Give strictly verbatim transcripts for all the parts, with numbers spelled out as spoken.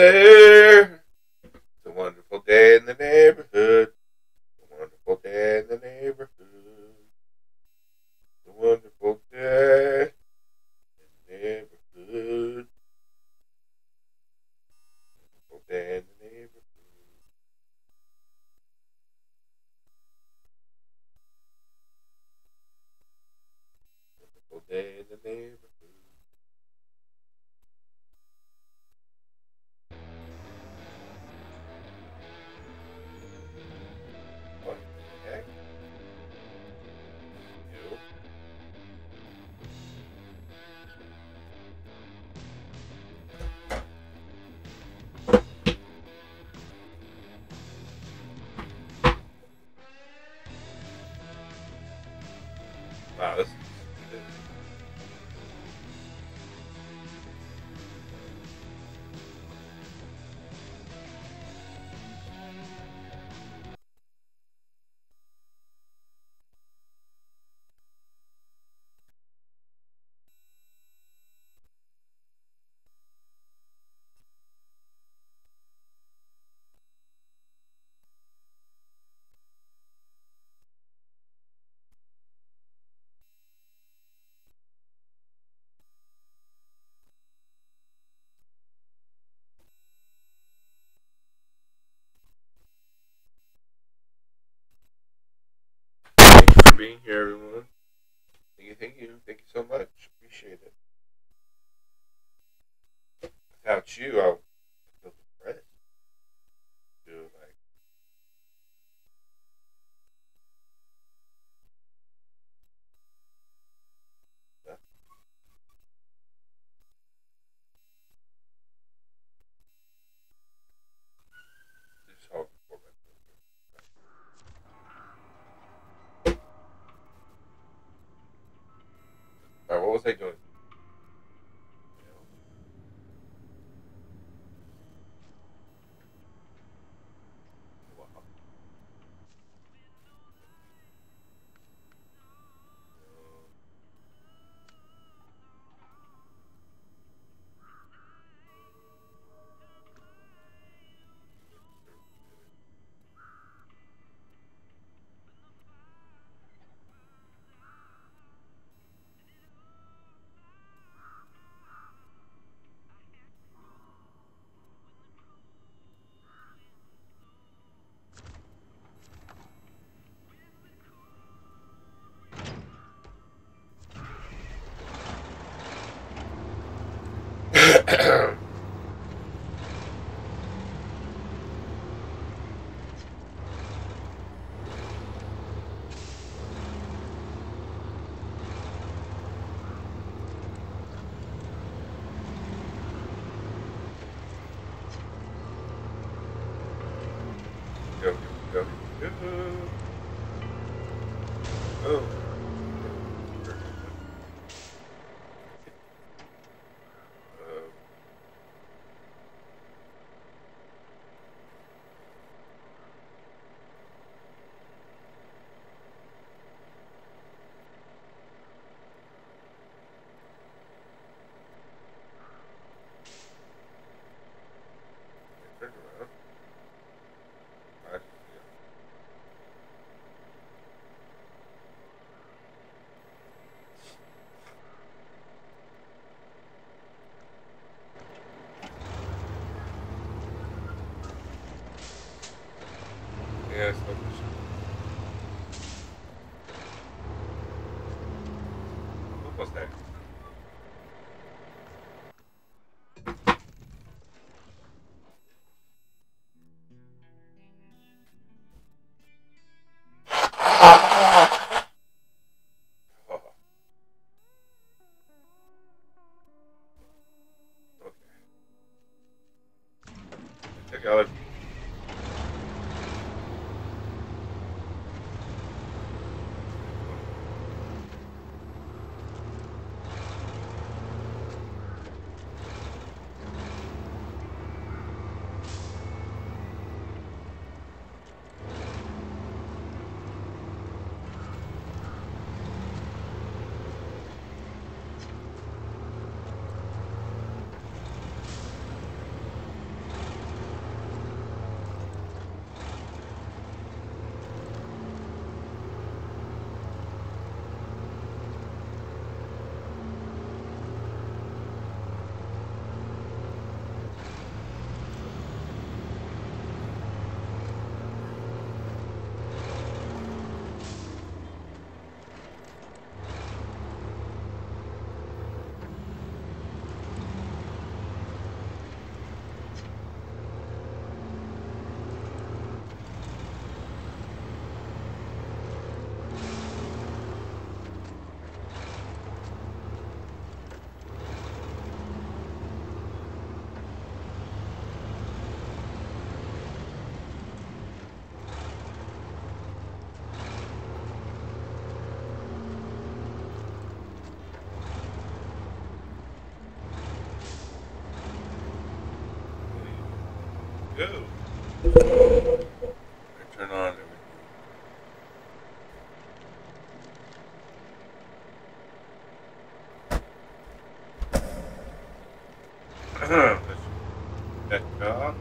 there. It's a wonderful day in the neighborhood. It's a wonderful day in the neighborhood. It's a wonderful day in the neighborhood. Wonderful day in the neighborhood. Wonderful day in the neighborhood. Wow, this is good. Being here, everyone. Thank you, thank you, thank you so much. Appreciate it. Without you, I would feel depressed. Dude, like, nothing. Just hope. What was I doing? Wow. Go, go, go, go. Oh. Yes, yeah, what was that? Okay. Check out. go. I turn on everything. Let's check that off.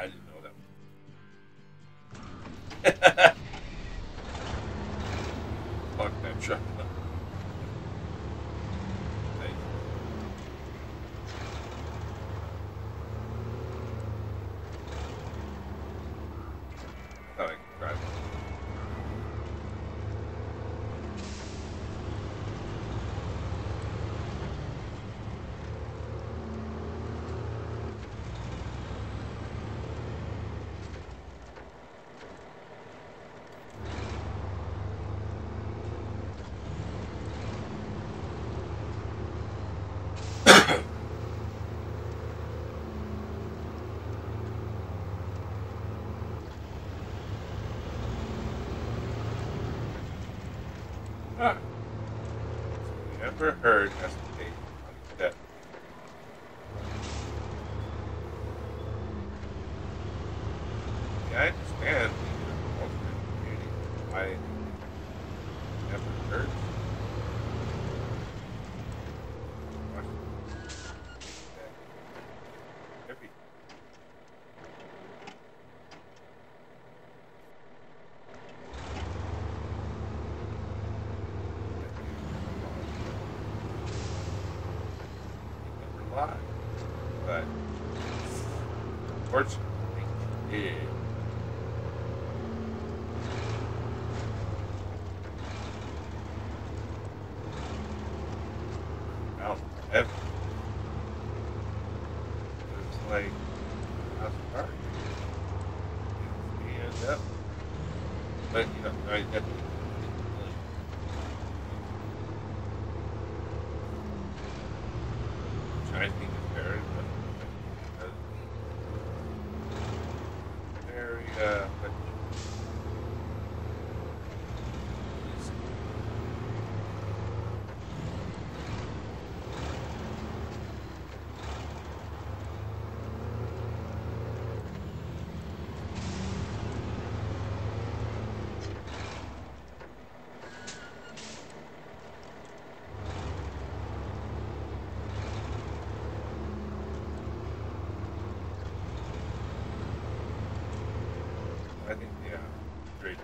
I didn't know that one. Fuck that truck. Huh. Never heard that's the thing like that. Yeah, I understand the alternate community. I never heard. But unfortunately, yeah. Well, it was like I was hard. He ended up, but you know, I definitely. I think it's very, very, uh, I think, yeah, great.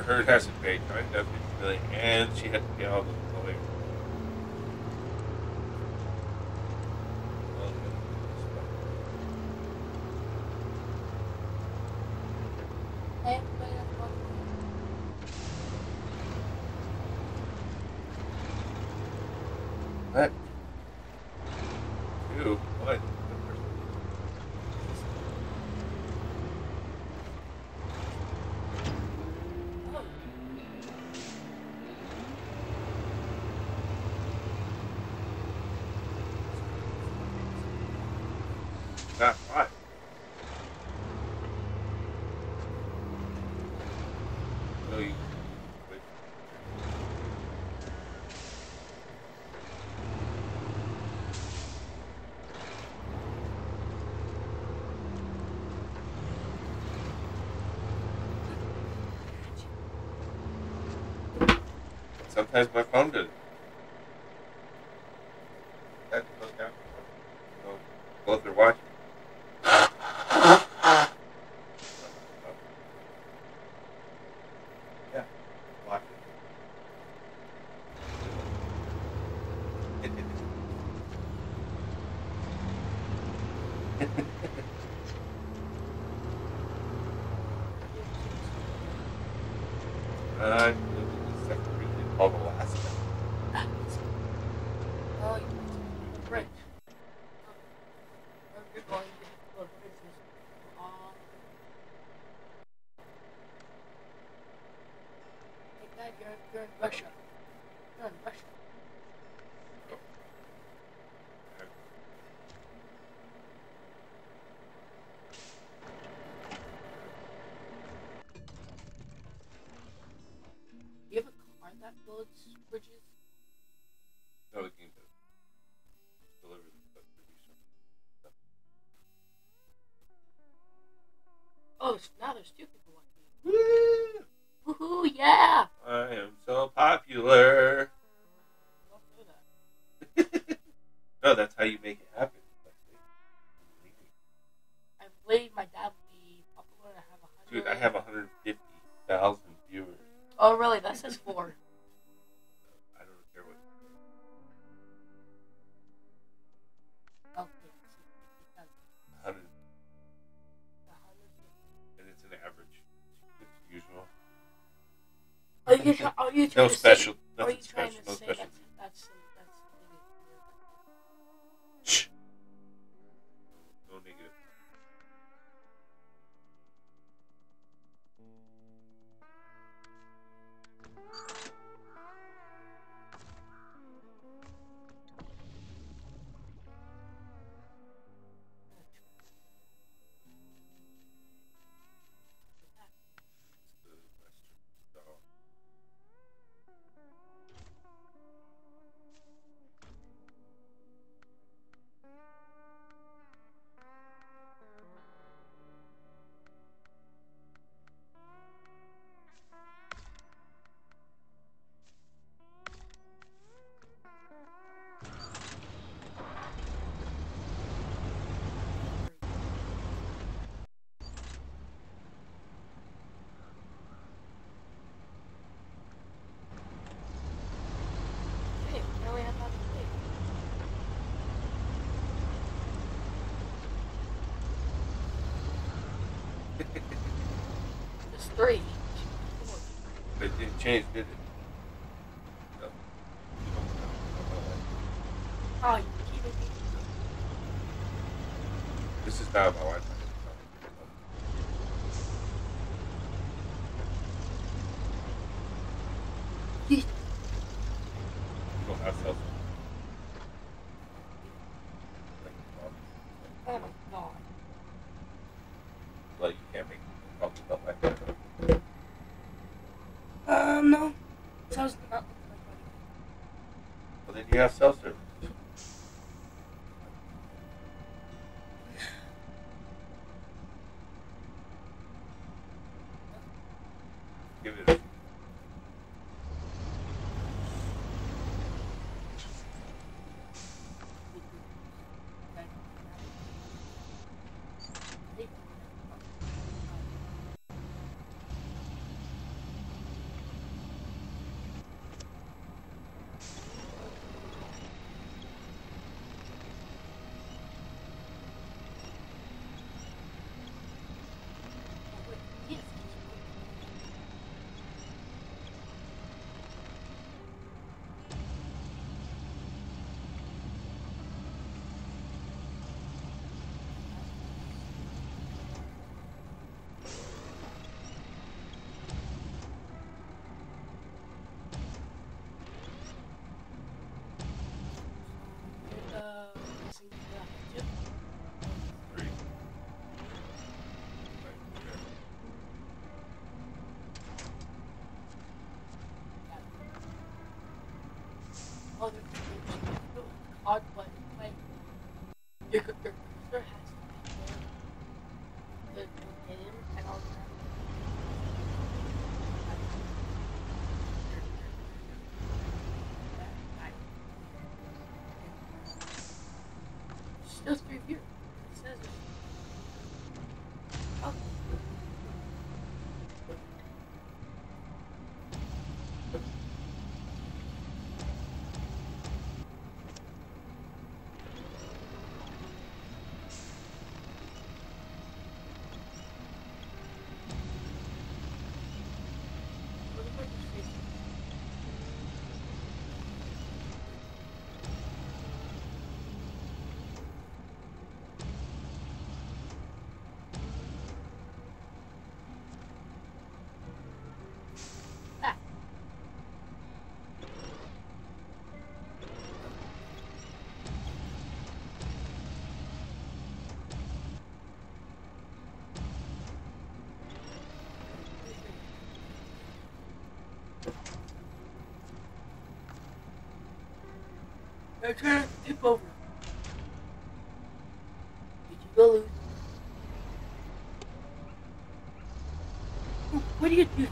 hers hasn't paid nine point five million dollars, and she had to pay all the lawyer. What? Ew, what? That's right. So you sometimes my phone does. That goes down. So both are watching. Yeah, watching. uh, All the last time. Oh, you need to break. Good boy. Take that, you're, you're in Russia. You're in Russia. That builds bridges. No, it can't. Deliver the stuff to do something. Oh, so now there's two people watching. Woo! Woohoo! Yeah! I am so popular. Don't do that. No, that's how you make it happen. I believe my dad would be popular. I have a hundred. Dude, I have a hundred fifty thousand viewers. Oh, really? That says four. Are you, try, are you trying no to special, say, are you trying special, to no say special. That's, that's, that's no negative. It's three. But it didn't change, did it? No. Oh, you keep it. This is not my wife. You don't have cell phone. Um, no. So it's not. Well, then you have self service. Give it a. That's my view. It says it. Oh. I'm trying to tip over. Did you go lose? What do you do?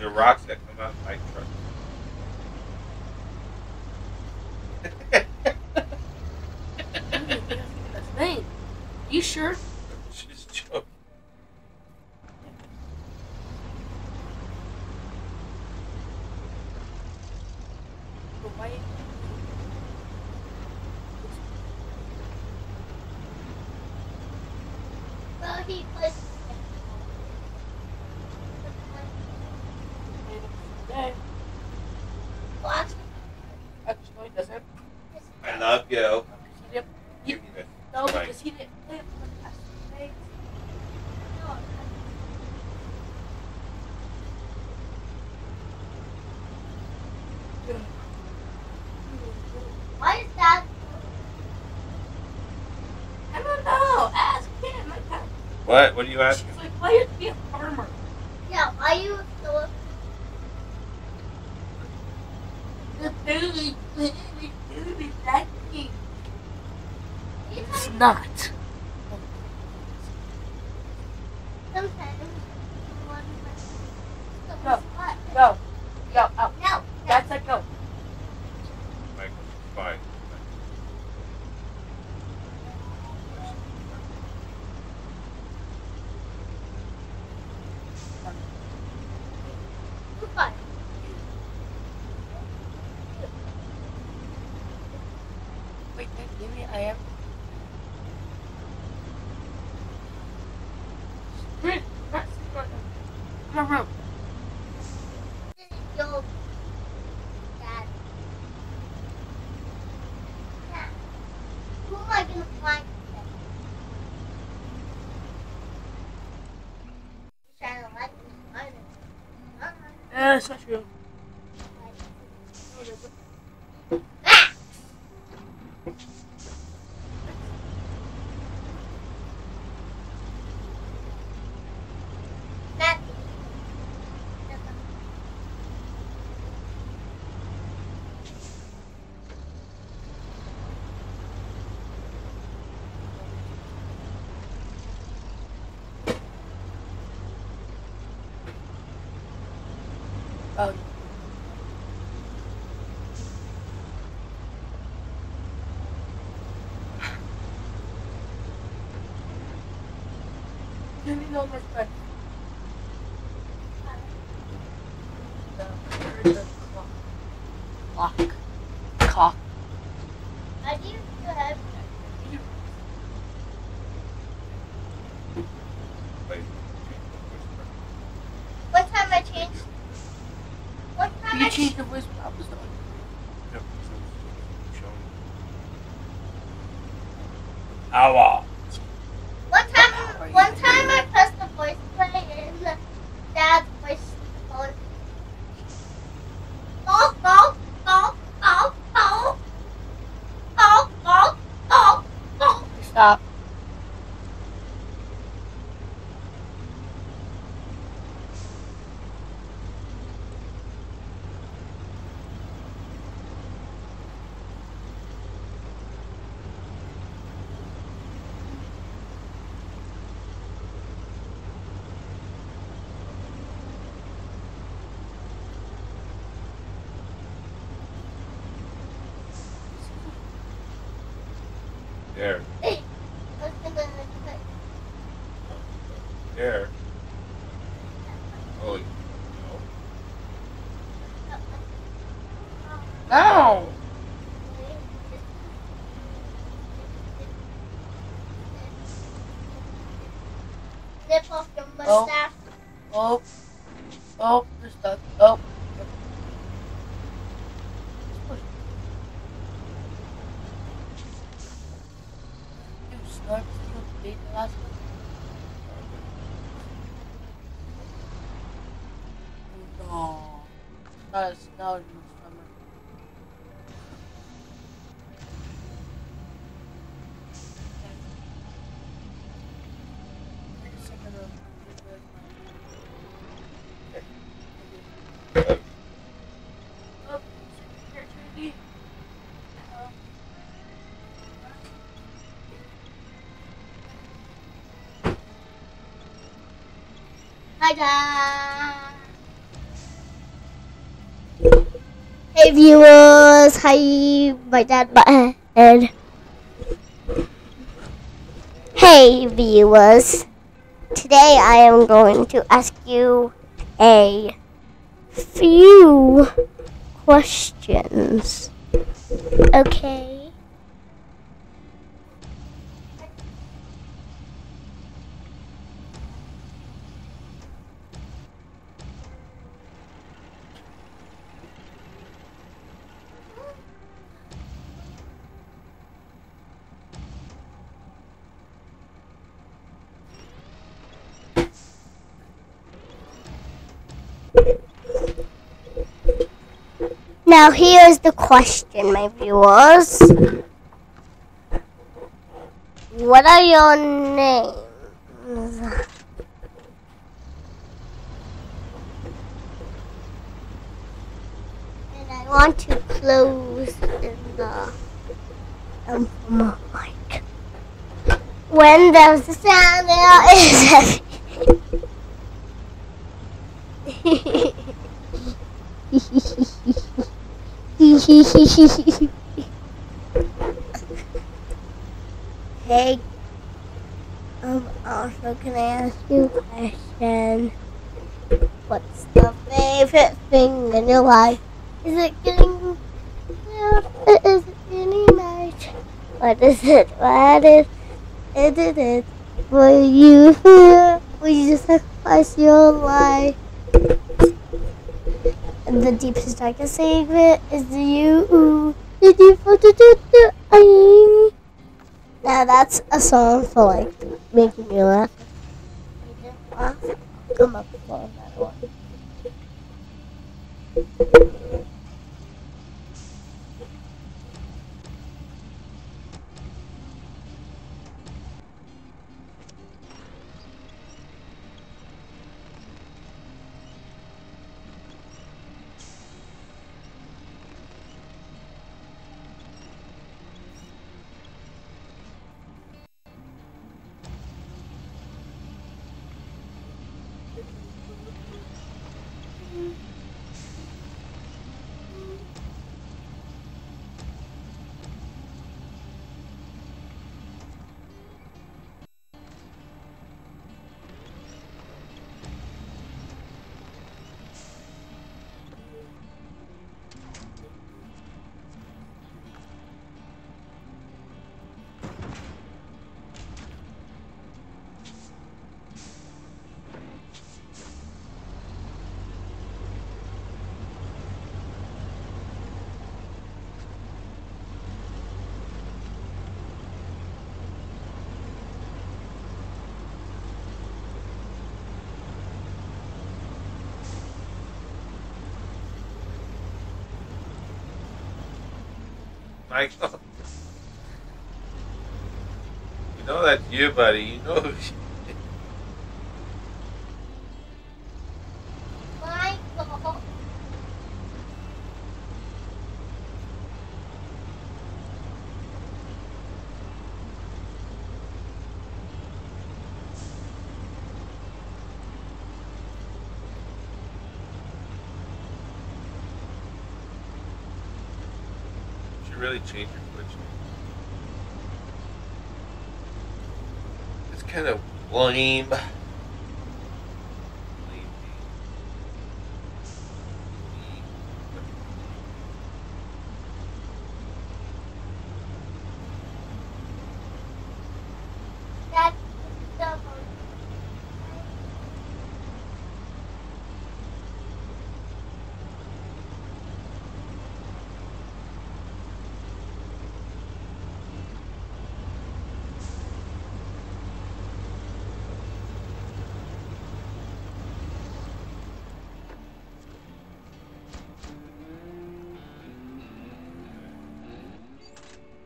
The rocks that come out of my truck. Hey, you sure? She's joking. But why? Well, he was. Go. Yep. Yep. No, right. Because he didn't play it for the past two days. No. What is that? I don't know. Ask him. What? What are you asking? She's like, why you have to be a farmer? Yeah, why you so the baby, baby, baby, that thing. It's not. Sometimes one of my. Go, go, go, out. No, that's a go. Michael, bye. Goodbye. Wait, give me, I am. Sprint! That's the room. This is your dad. Dad. Who am I going to find today? I don't like this either. Yeah, that's not true. Oh. Give me no respect. The clock. Cock. I do have. What time I changed? Do you change the voice? I was not. Yep. Ow. One time, one time I pressed the voice play and Dad's voice. Stop. There. There. Holy. No. No. Snip off your mustache. Oh. Oh. Oh. You're stuck. Oh. No, that is not in the stomach. Take a second of it. Oh, here, Trinity. Hi, hey viewers, hi, my dad, my head. Hey viewers, today I am going to ask you a few questions, okay? Now here's the question, my viewers. What are your names? And I want to close the um, mic. When there's a sound, there is a hey, um, also can I ask you a question? What's the favorite thing in your life? Is it getting loud? Is it getting night? What is it? What is it? It is for you. Will you sacrifice your life? The deepest, darkest secret is you. Now that's a song for like making me laugh. Come up for that one. You know that's you, buddy. You know. Michael. Should really change your glitch. Kind of lame. Lame.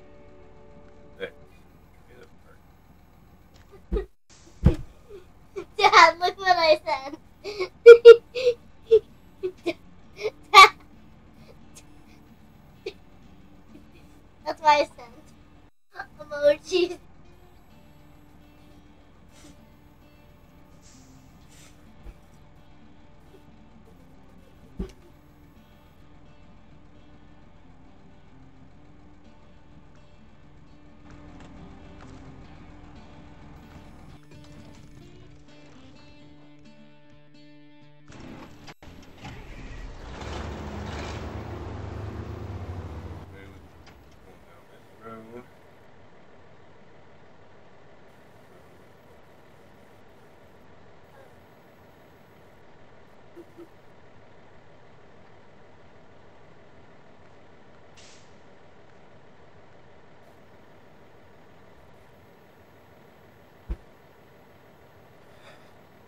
That's the one. I said. That's why I sent emojis.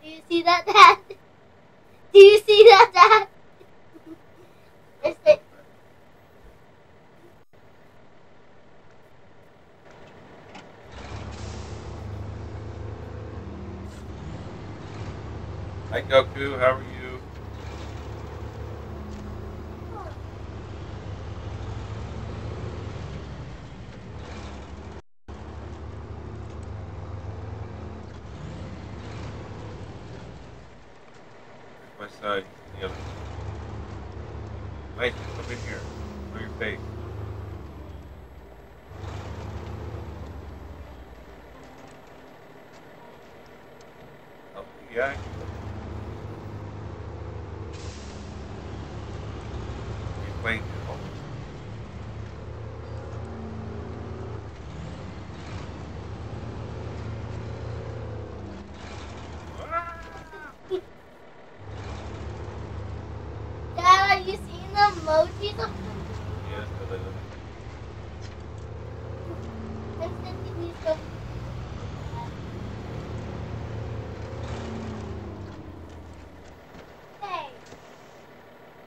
Do you see that, Dad? Do you see that, Dad? Hi Goku, how are you? My side, the other side. Mike, come in here. Show your face. Oh, yeah. You're playing football. Have you seen the emojis of them? Yes, I love it. I'm sending you stuff. Hey.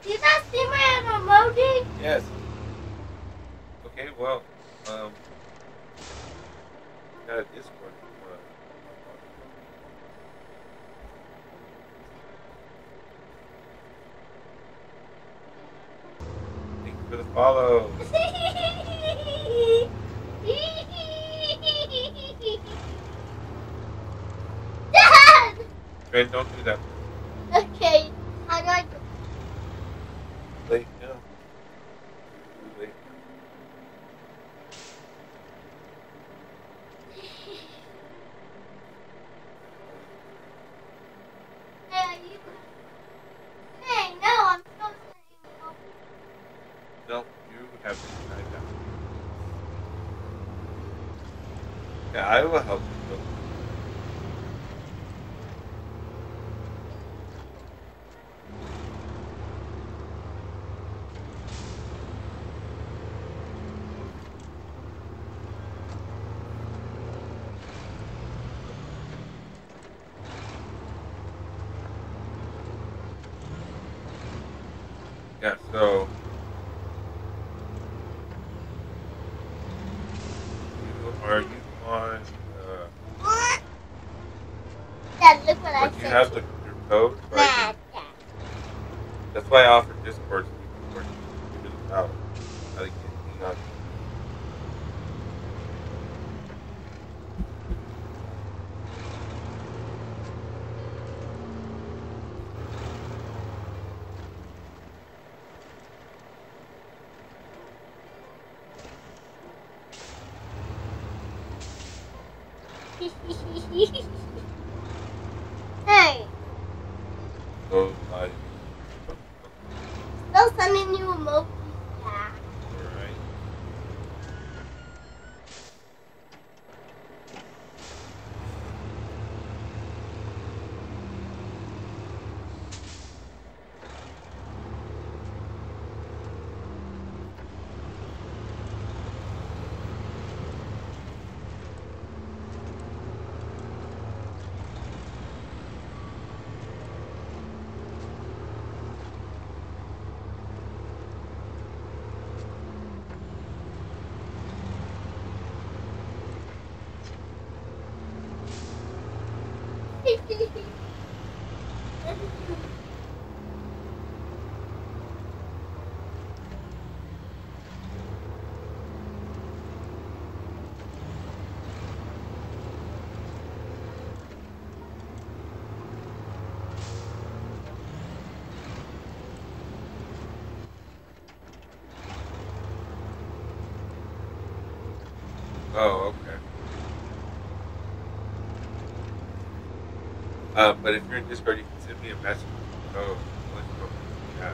Do you guys see my emoji? Yes. Okay, well, um, got a Discord. For the follow. Dad! Trent, don't do that. Okay, how do I do it? Late now. Late now. Hey, are you... Hey, no, I'm supposed to... No, you have to decide that. Yeah, I will help you. Yeah, so... Are you on uh Look what I said. You have the, your code. So I can, that's why I offer Discord so you can work this out. I think it's not. Hey! So, I... Still sending you emojis back. Alright. Oh, okay. Uh, but if you're in Discord, you can send me a message. Oh, let's go. Yeah.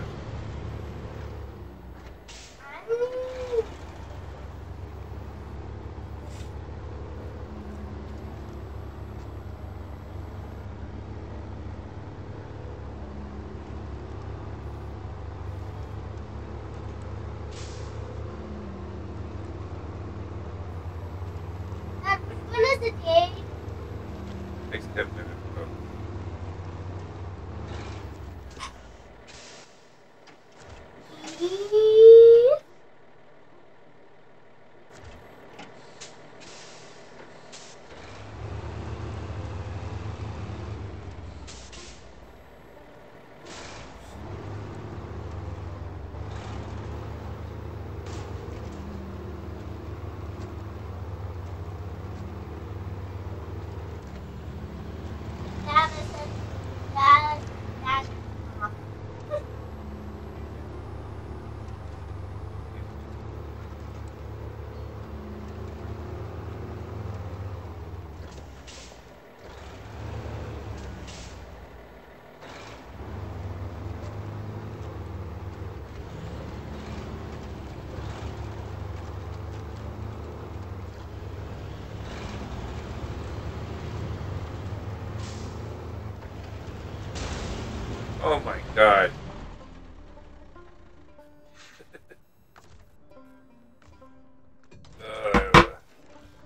Oh my god. uh. Oh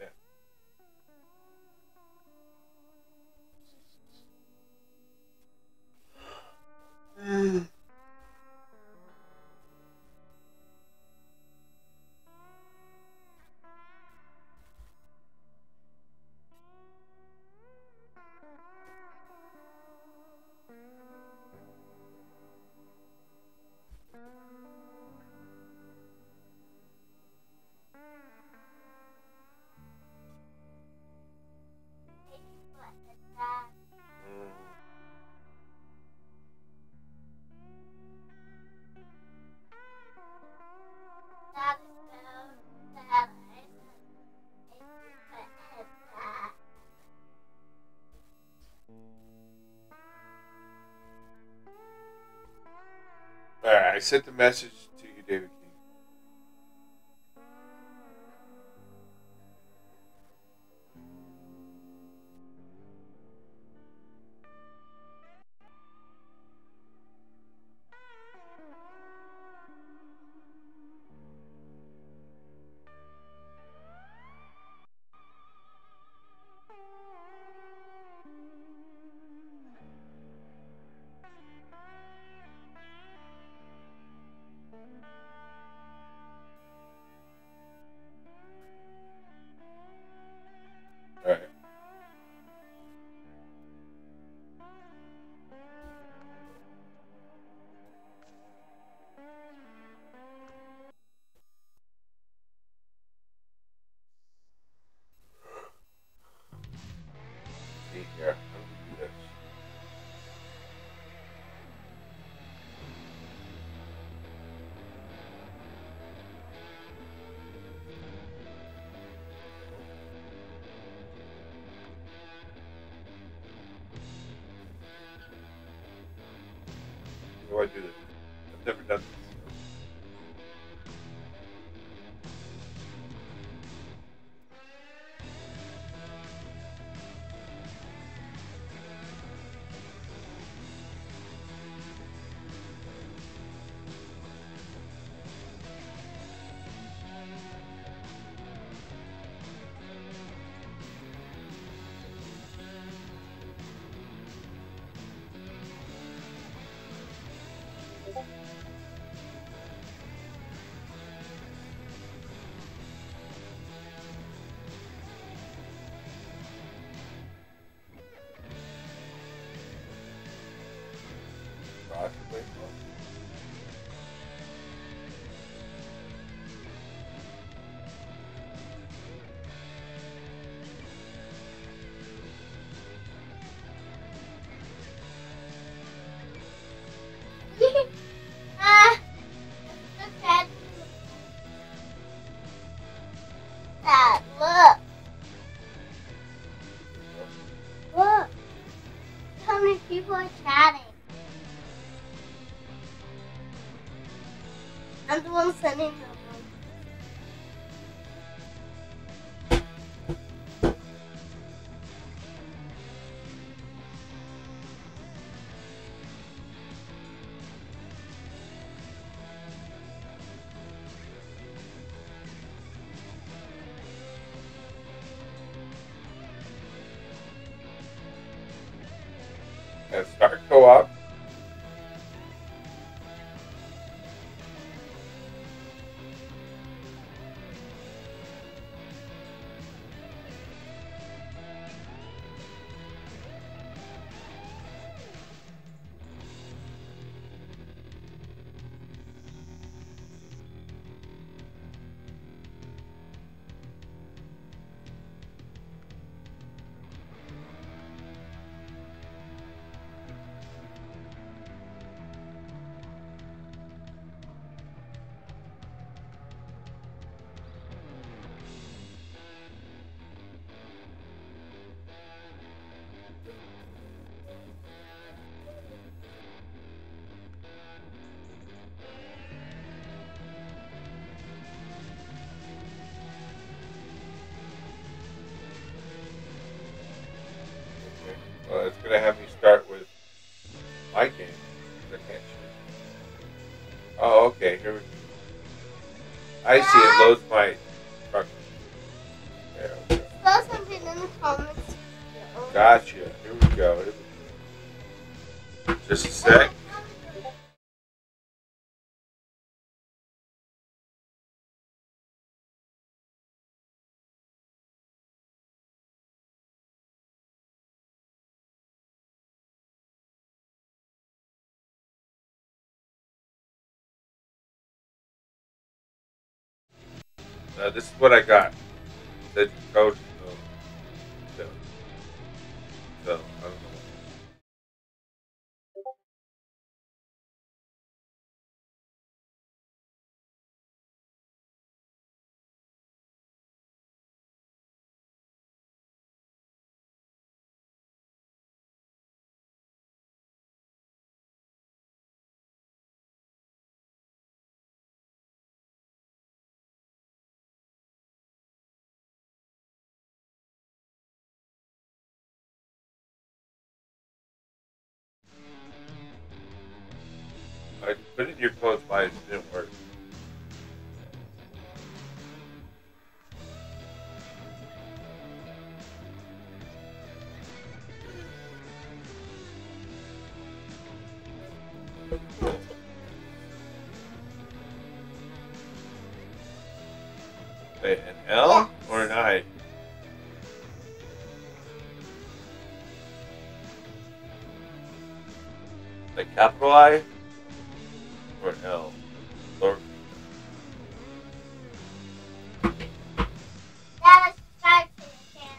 man. Mm. I sent the message to you, David King. do I do this? I've never done this. I'm the one sending them. And start co-op. Well, it's going to have me start with my game. I can't choose. Oh, okay. Here we go. I see it loads my truck. Throw something in the comments. Gotcha. Here we go. Here we go. Just a sec. Uh, this is what I got. The code. So, so I don't know. I put it in your clothes by it didn't work. Wait, an L or an I? Like capital I? Or L. Lower. That is subscribe to the channel.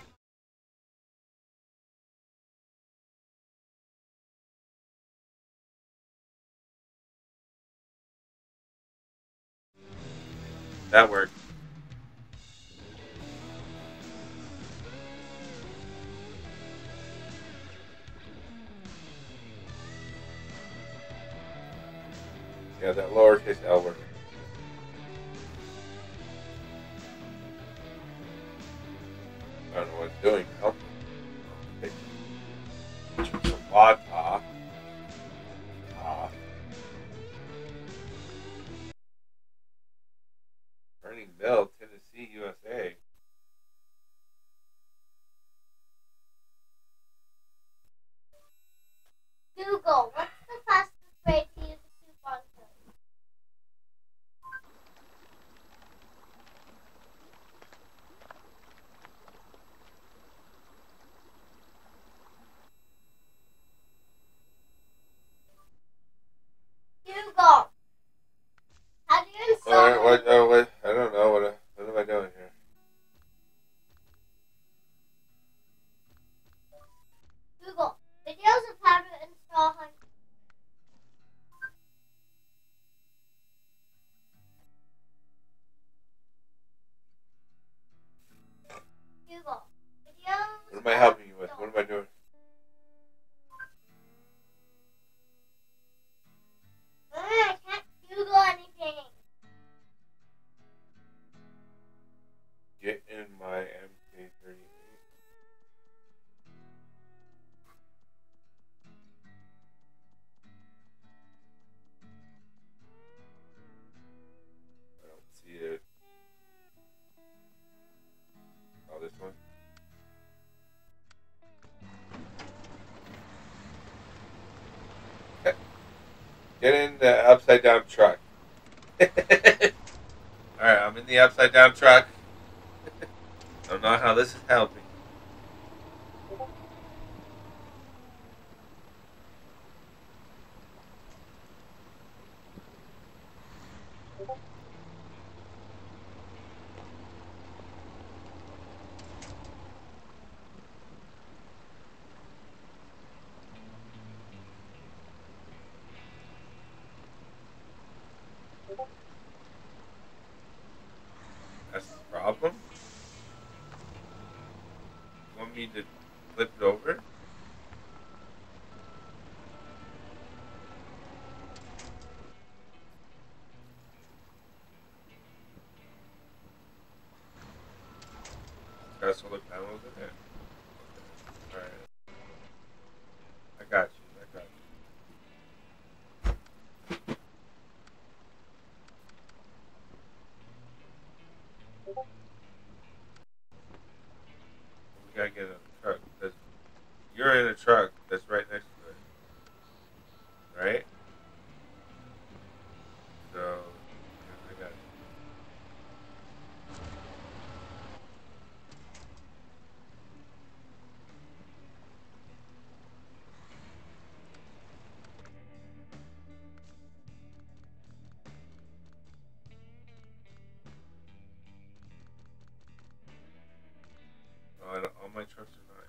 That worked. Yeah, that lowers his elbow. I don't know what it's doing now. Wata. Ah. Burning Bell, Tennessee, U S A. Google, what's the fastest way to use a coupon code? Google, how do you install? What, what, what, I don't know. What, what am I doing here? Google, videos of how to install. Google, videos. What am I helping you with? What am I doing? Uh, I can't Google anything. Get in my M K thirty-eight. I don't see it. Oh, this one? Okay. Get in the upside down truck. Alright, I'm in the upside down truck. I don't know how this is helping. That's the problem. Want me to flip it over? That's all the panels in there. Okay. Alright. I got you. I got you. We gotta get in a truck. Cause you're in a truck that's right next to it. Right? So, yeah, I got it. Uh, all my trucks are not in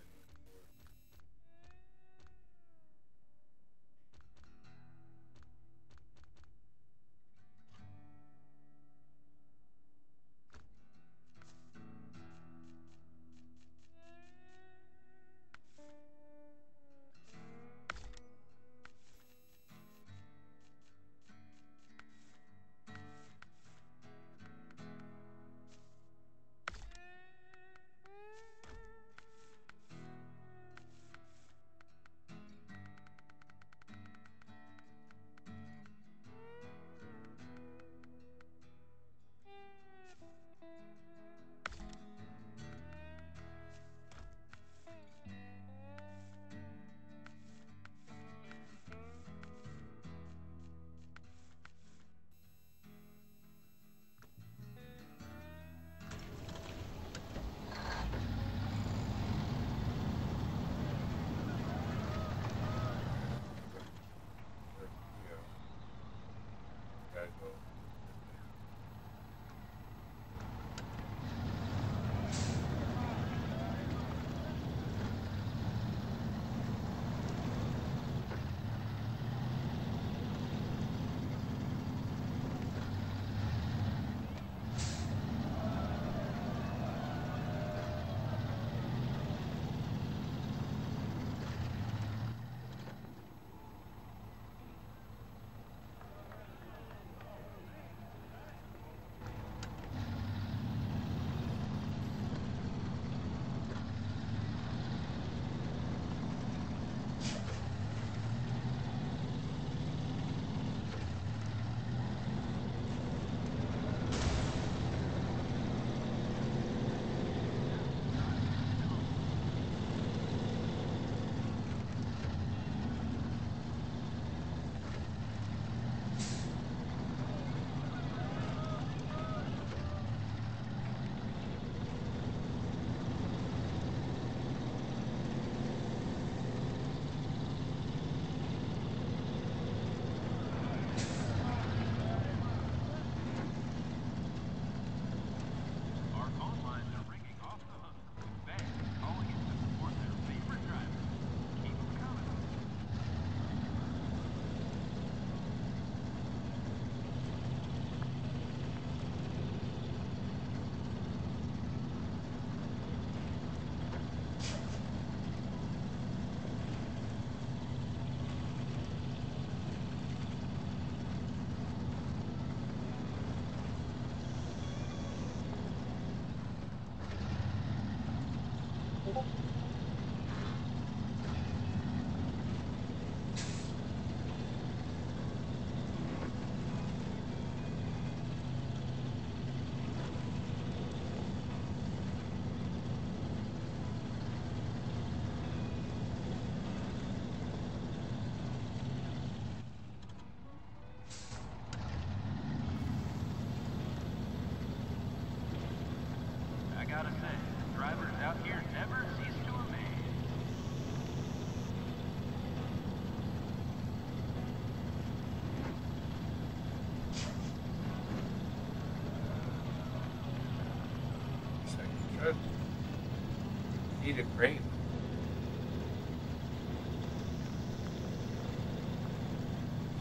to crave.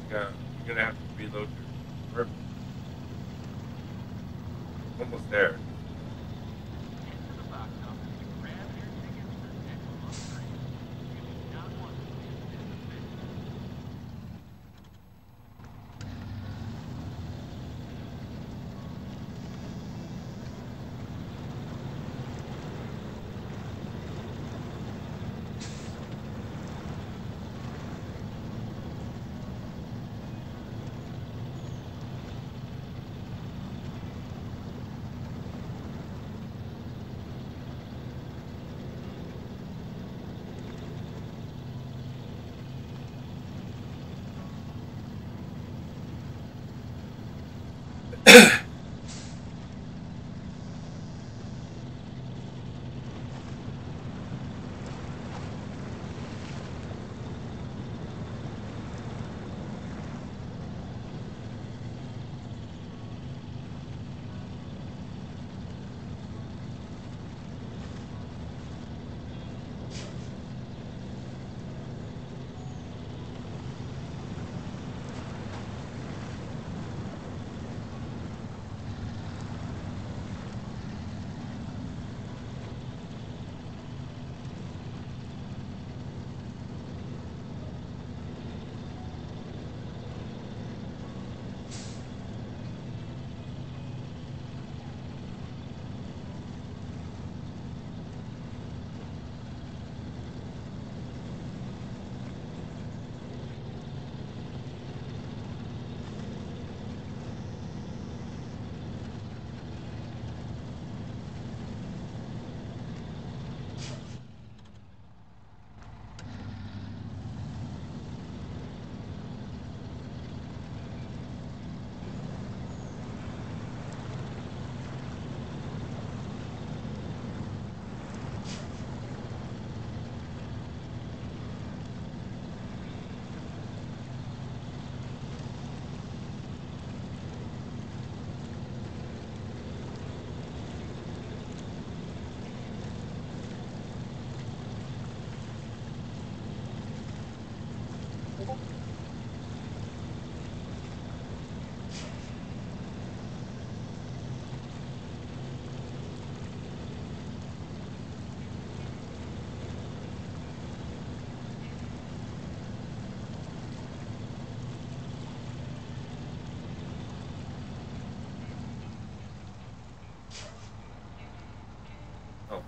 Yeah, you're gonna have to reload your purpose. Almost there.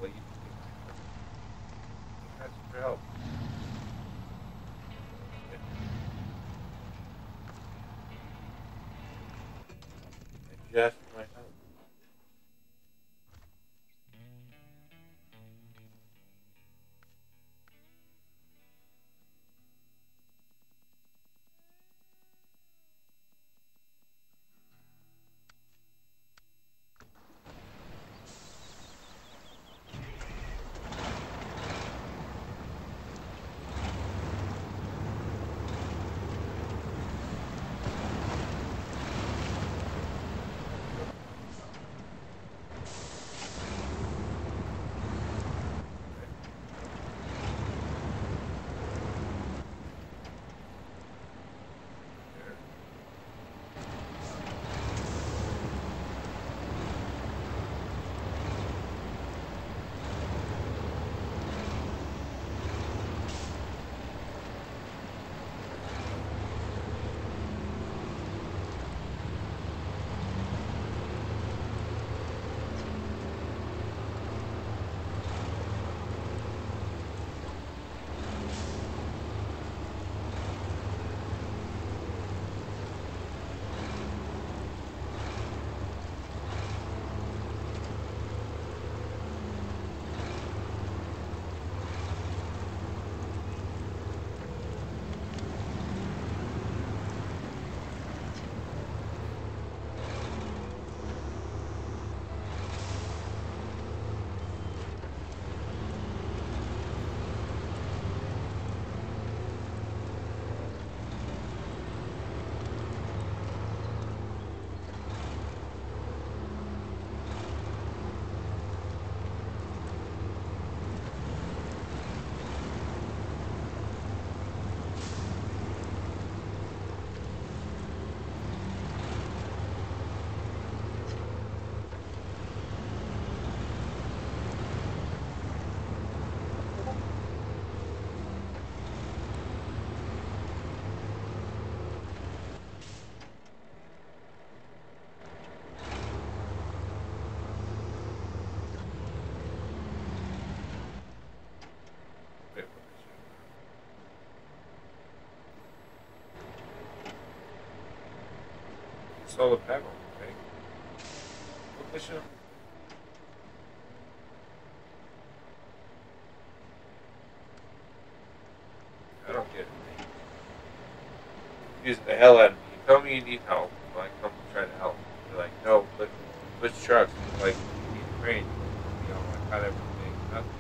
Please. That's for help. solar panel, okay? What mission? I don't get it. Confusing the hell out of me. You tell me you need help, well, I come to try to help. You're like, no, but push trucks. You're like, you need cranes. You know, I got everything. Nothing.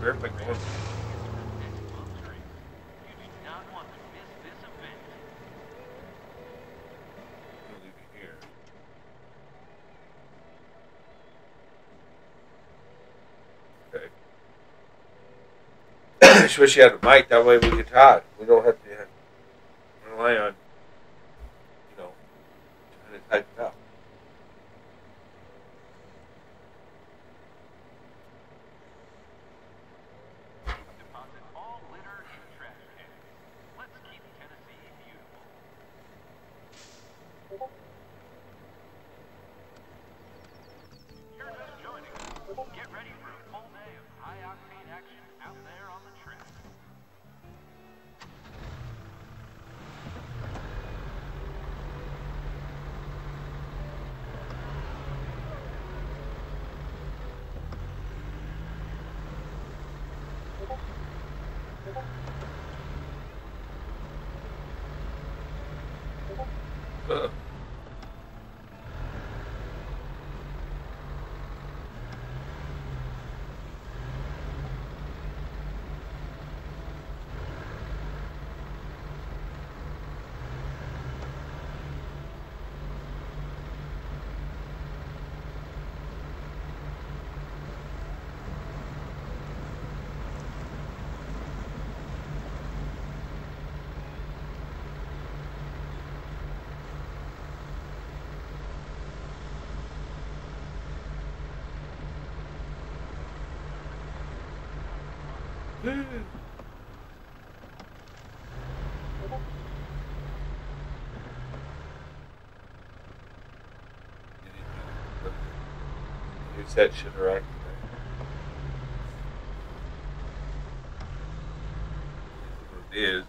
Perfect. You do not want to miss this event. We'll leave it here. Okay. I just wish you had a mic. That way we could talk. We don't have to rely on, you know, trying to type it out. Woo! You said should react. It is.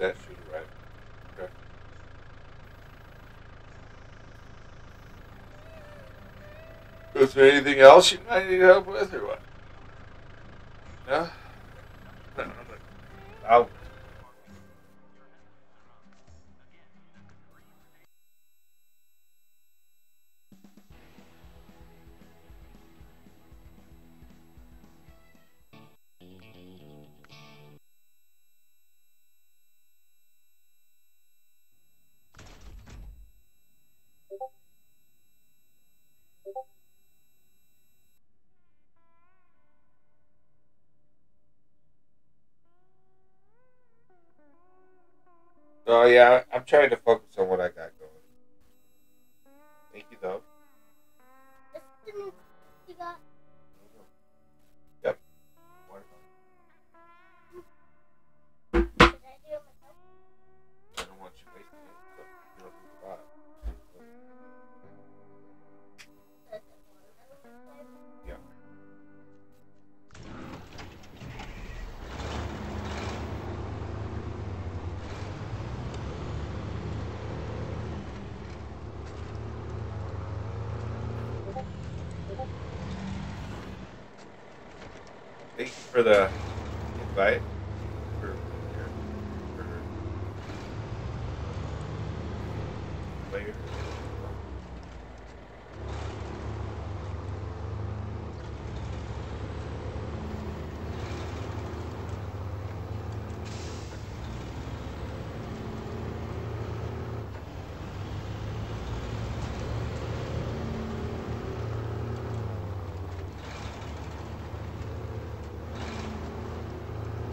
That should arrive. Okay. Was there anything else you might need help with or what? No? I'll Oh yeah, I'm trying to focus on what I got going. Thank you though. That's the new you got. Yep. Did I do it myself? I don't want you wasting it, so you don't need to buy it. Yeah. Thank you for the invite. For, for, for later.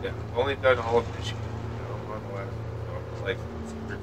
Yeah, I've only done all of Michigan. I'm on the last one. Like, it's pretty good.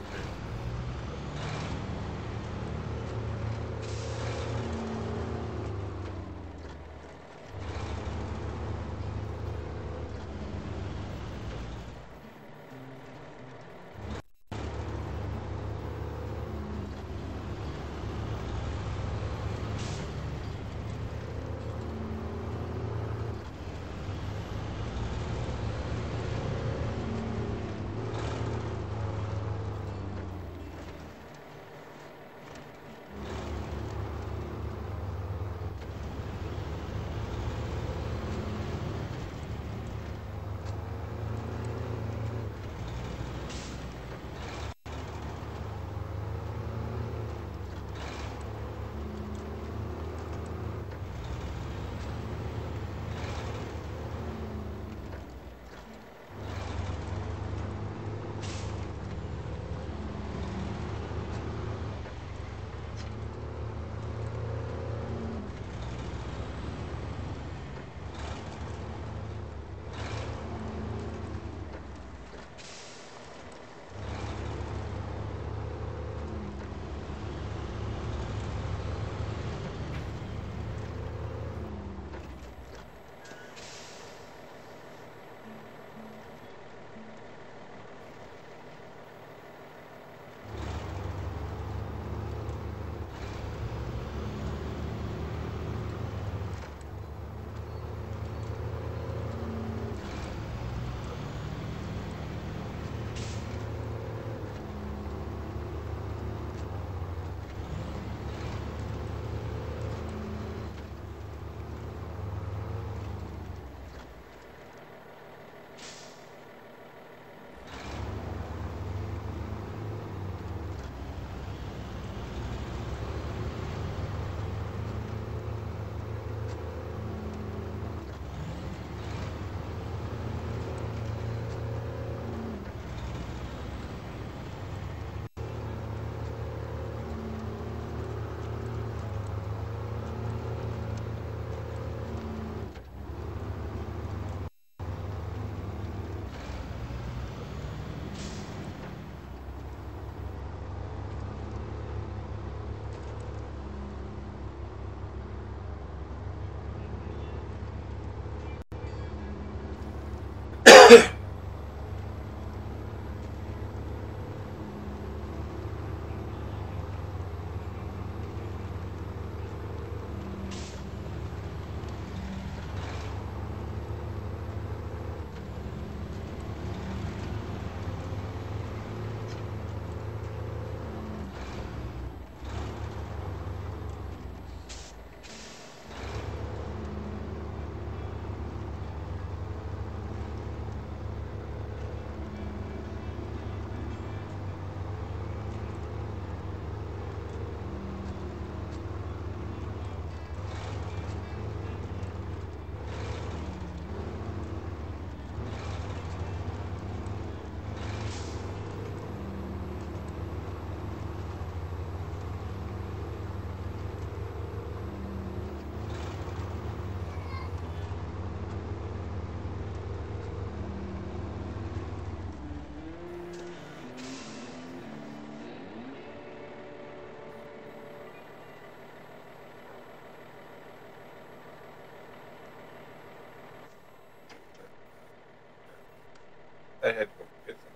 I had to go get some.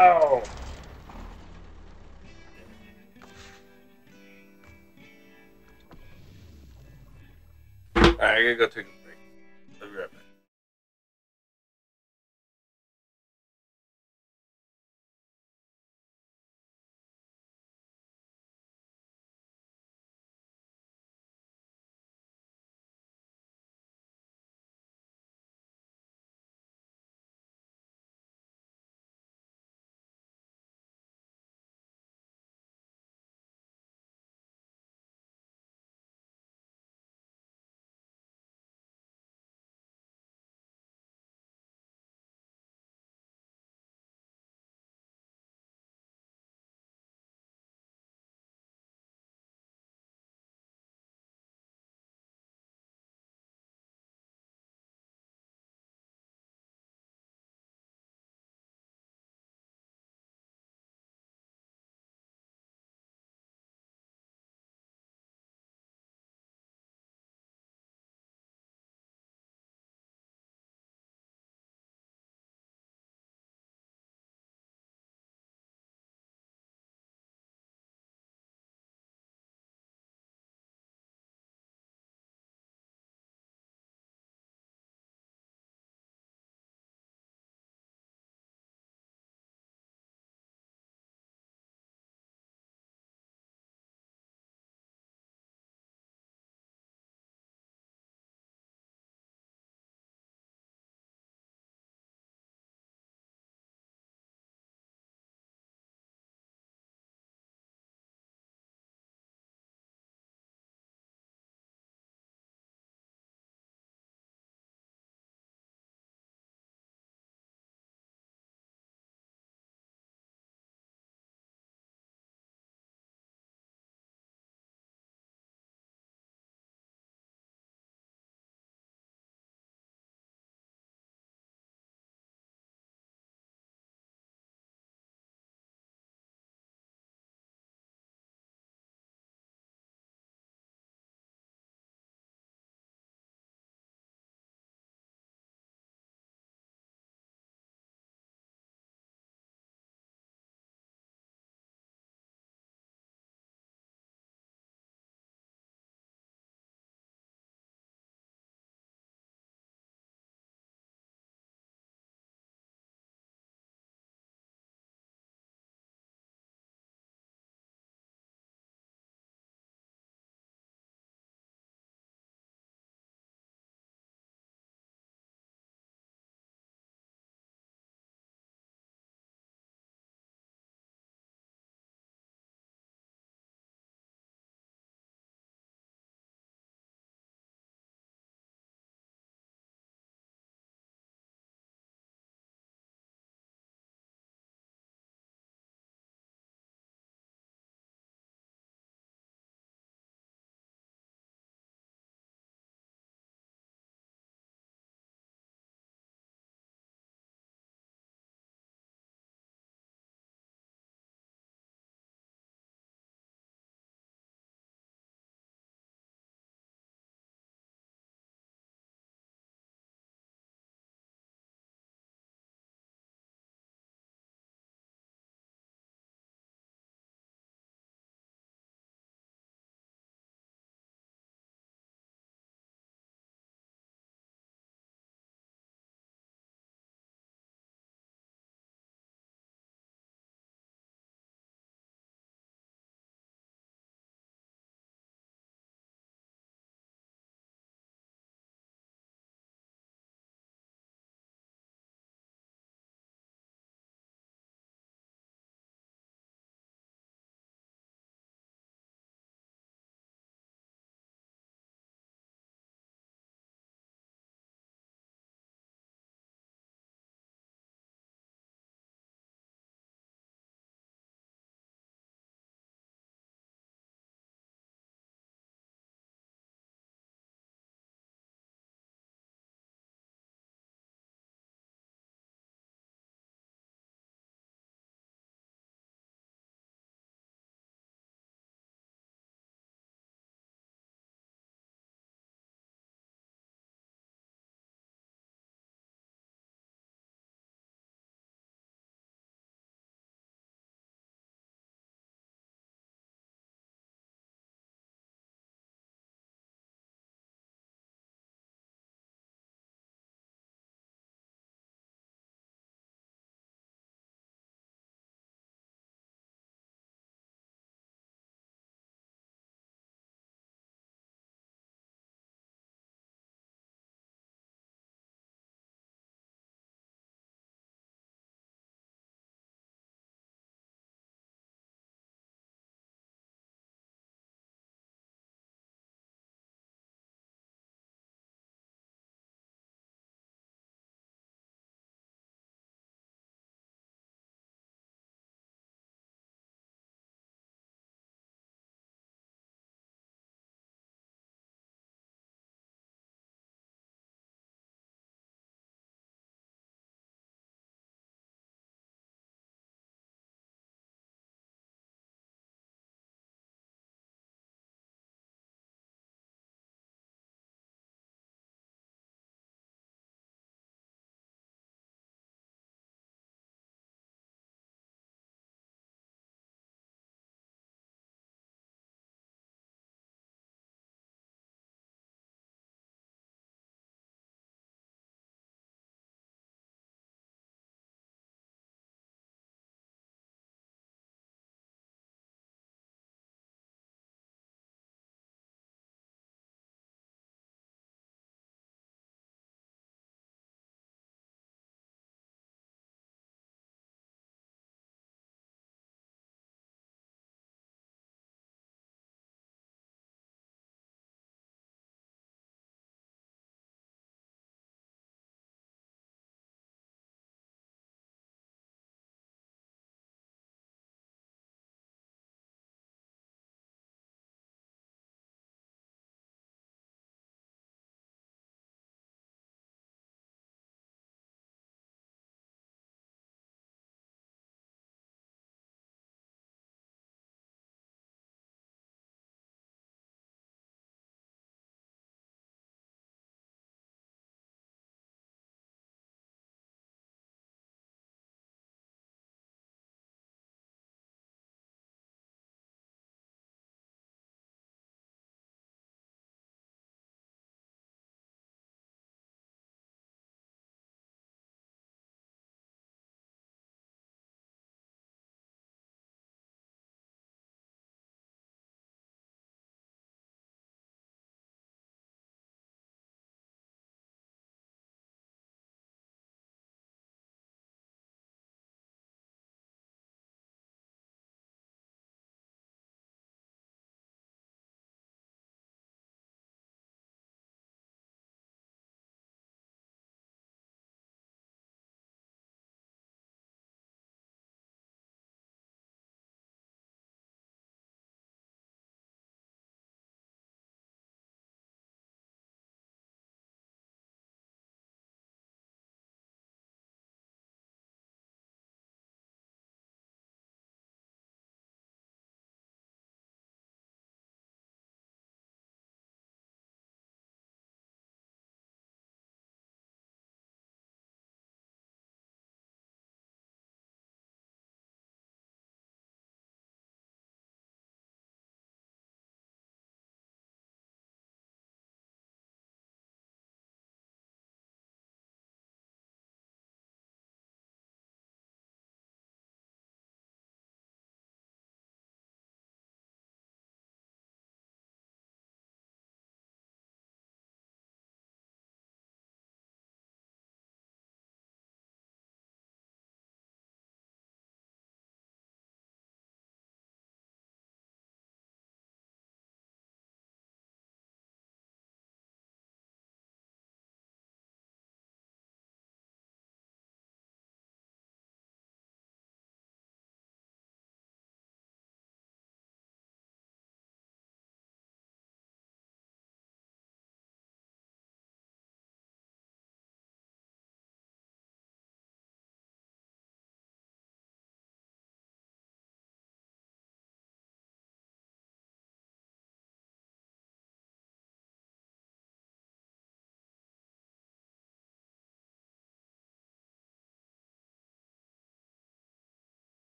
Wow! Alright, I gotta go take a break. I'll be right back.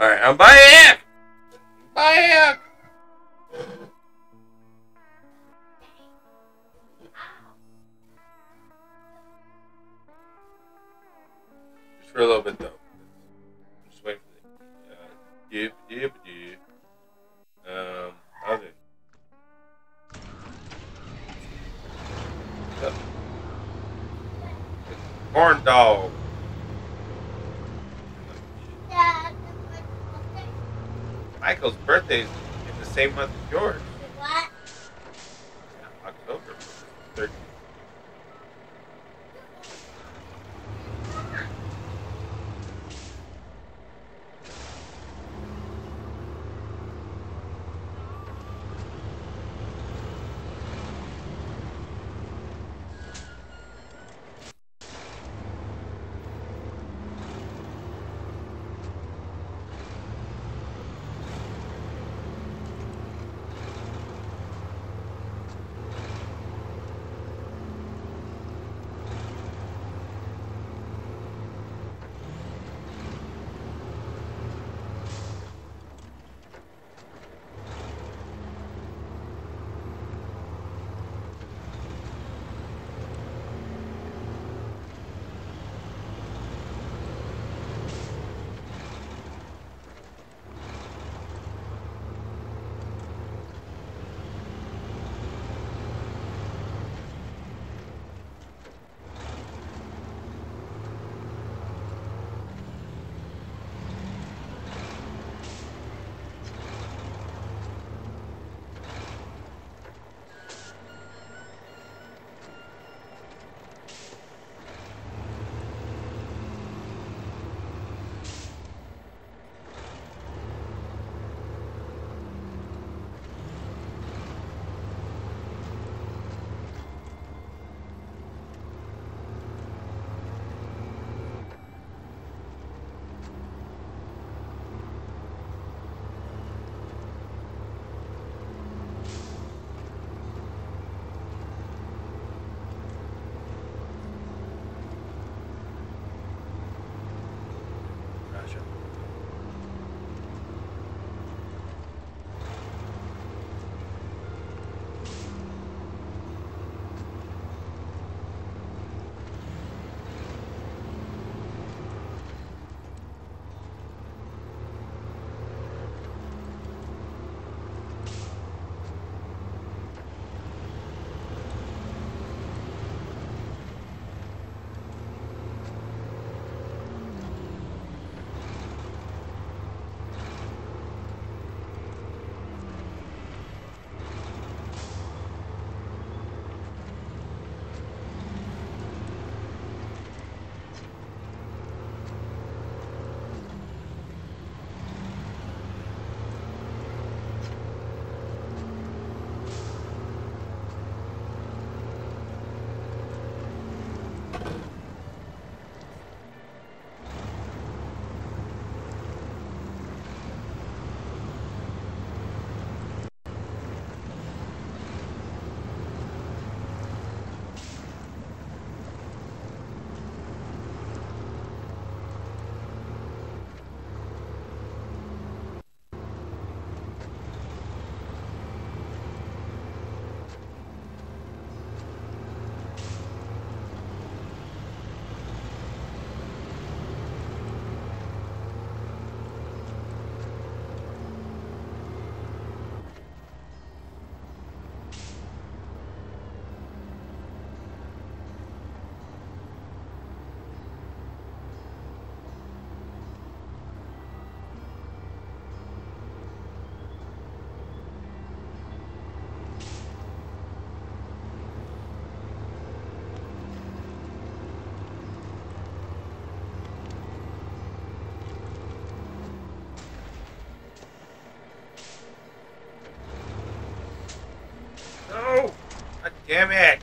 Alright, I'm back! Back! Just for a little bit though. Just wait for the... Uh, yep, yep, yep. Um, how's it? It's a corn dog. Michael's birthday is in the same month as yours. What? Yeah, October thirteenth. Damn it!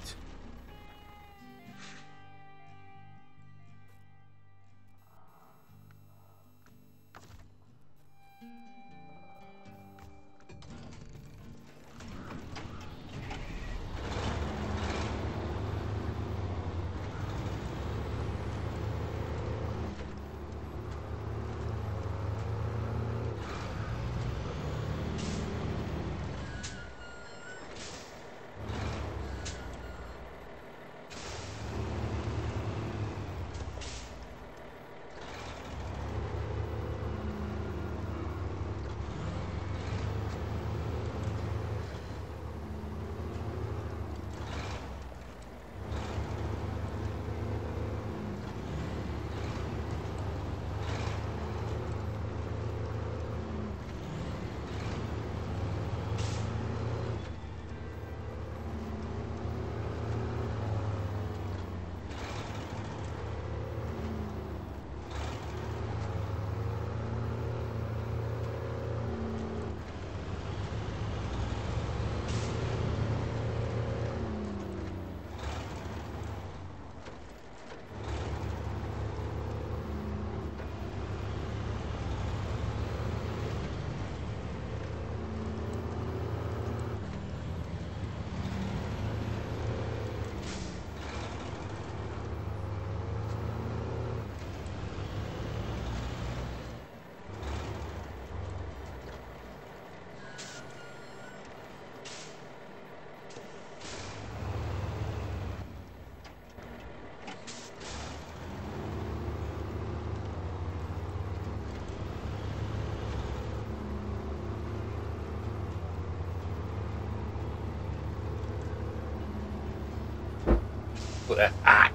Ah! Ah!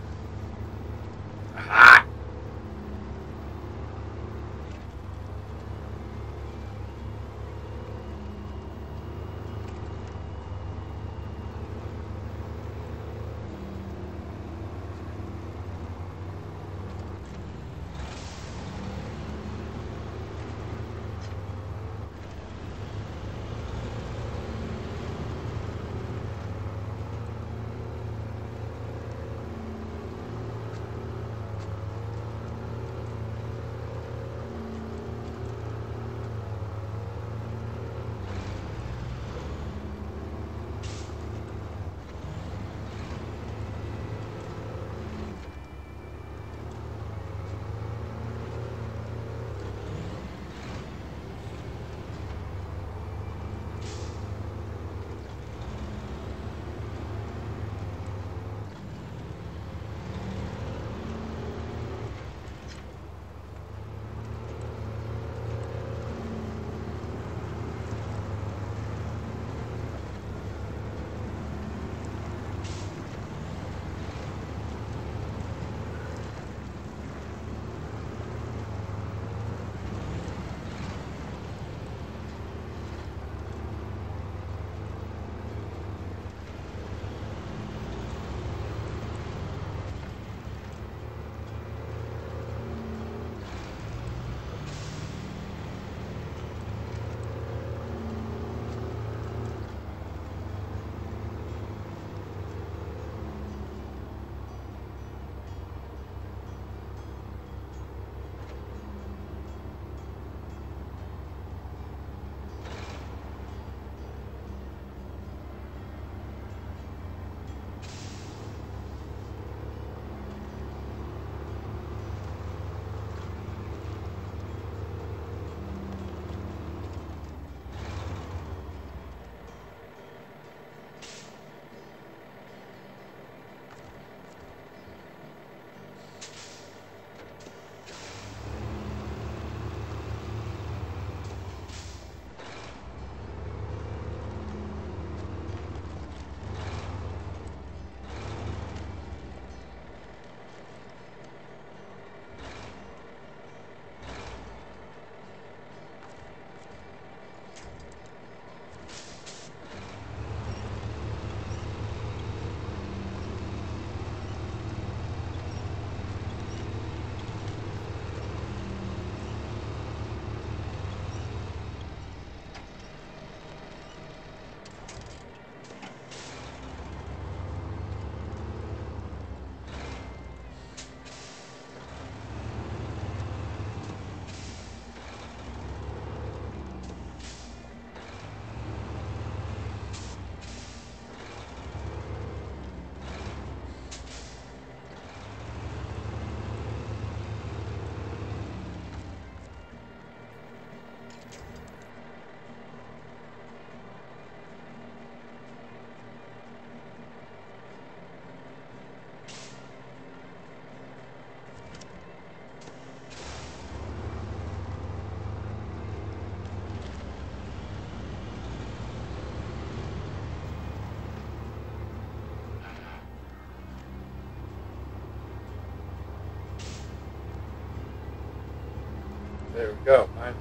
There we go, man.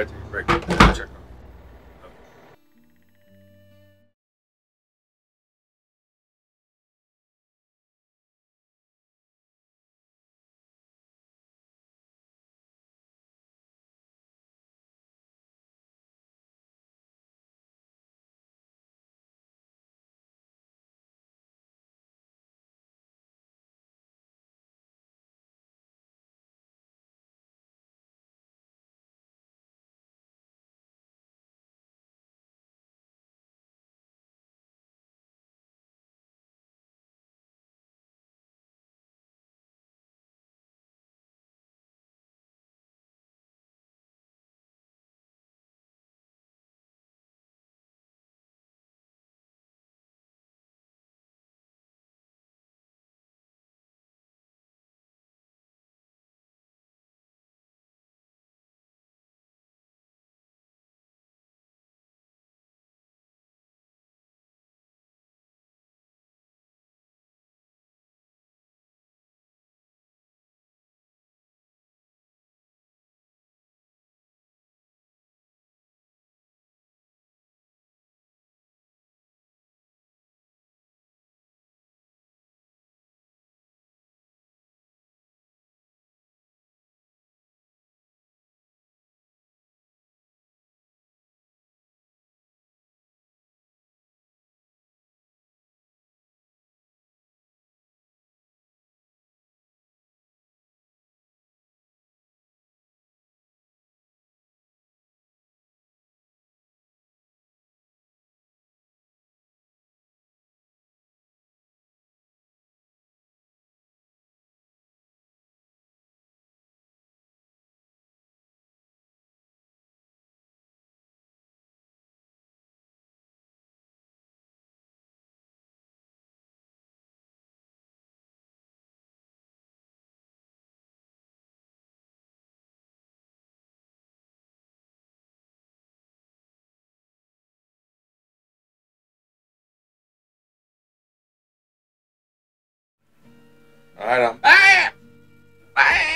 had to break it and check. I don't. Ah! Ah!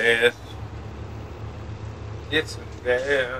Yes. It's there.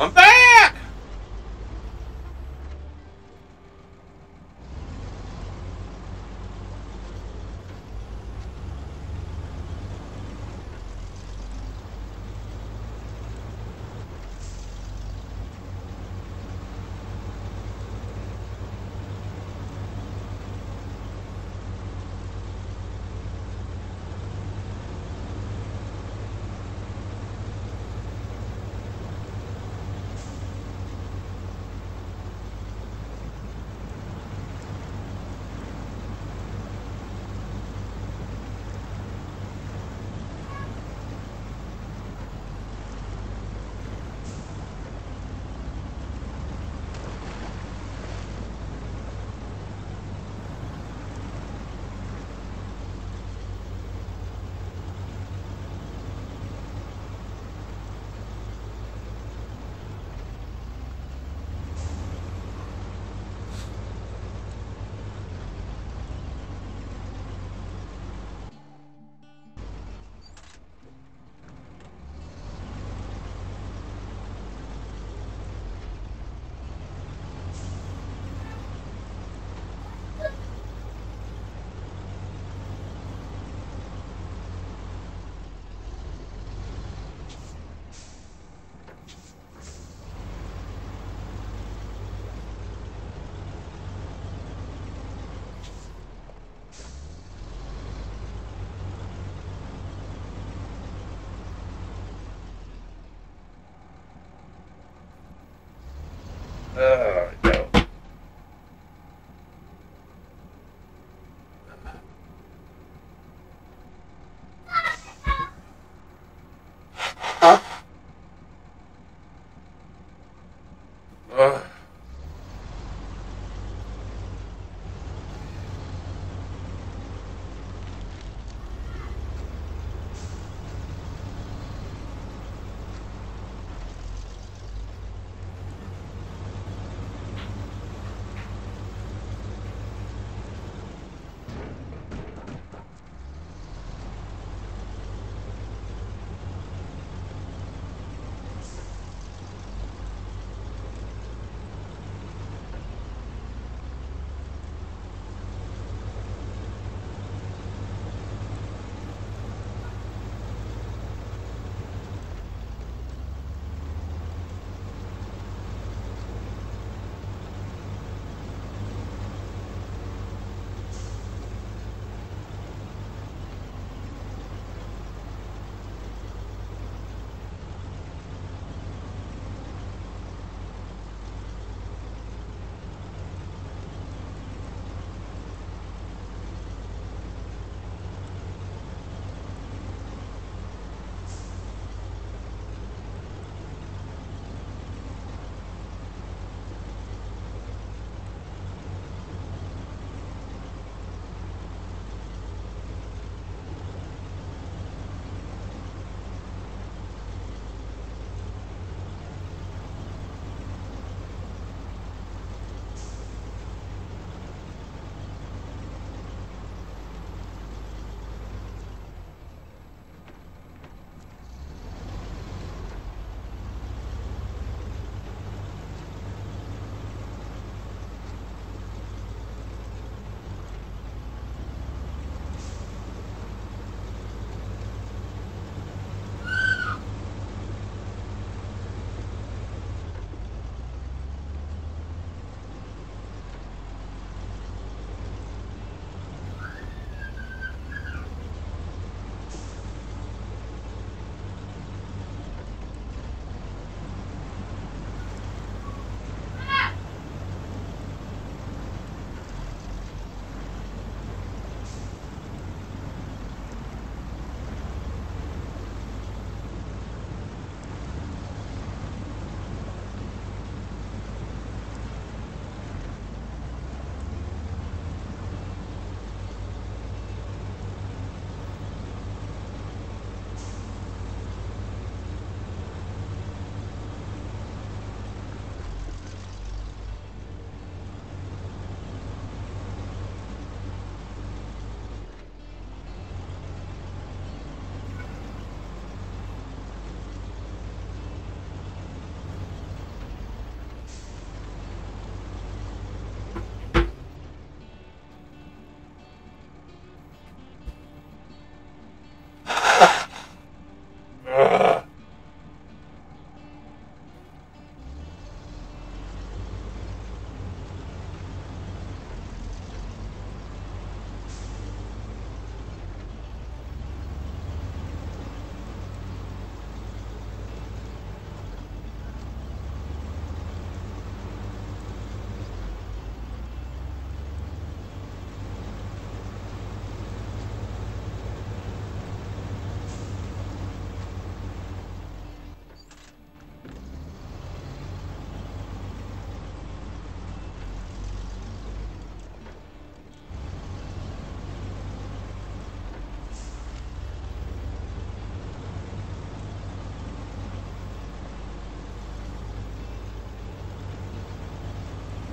I'm back! Uh, no. Huh? Uh.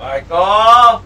Michael!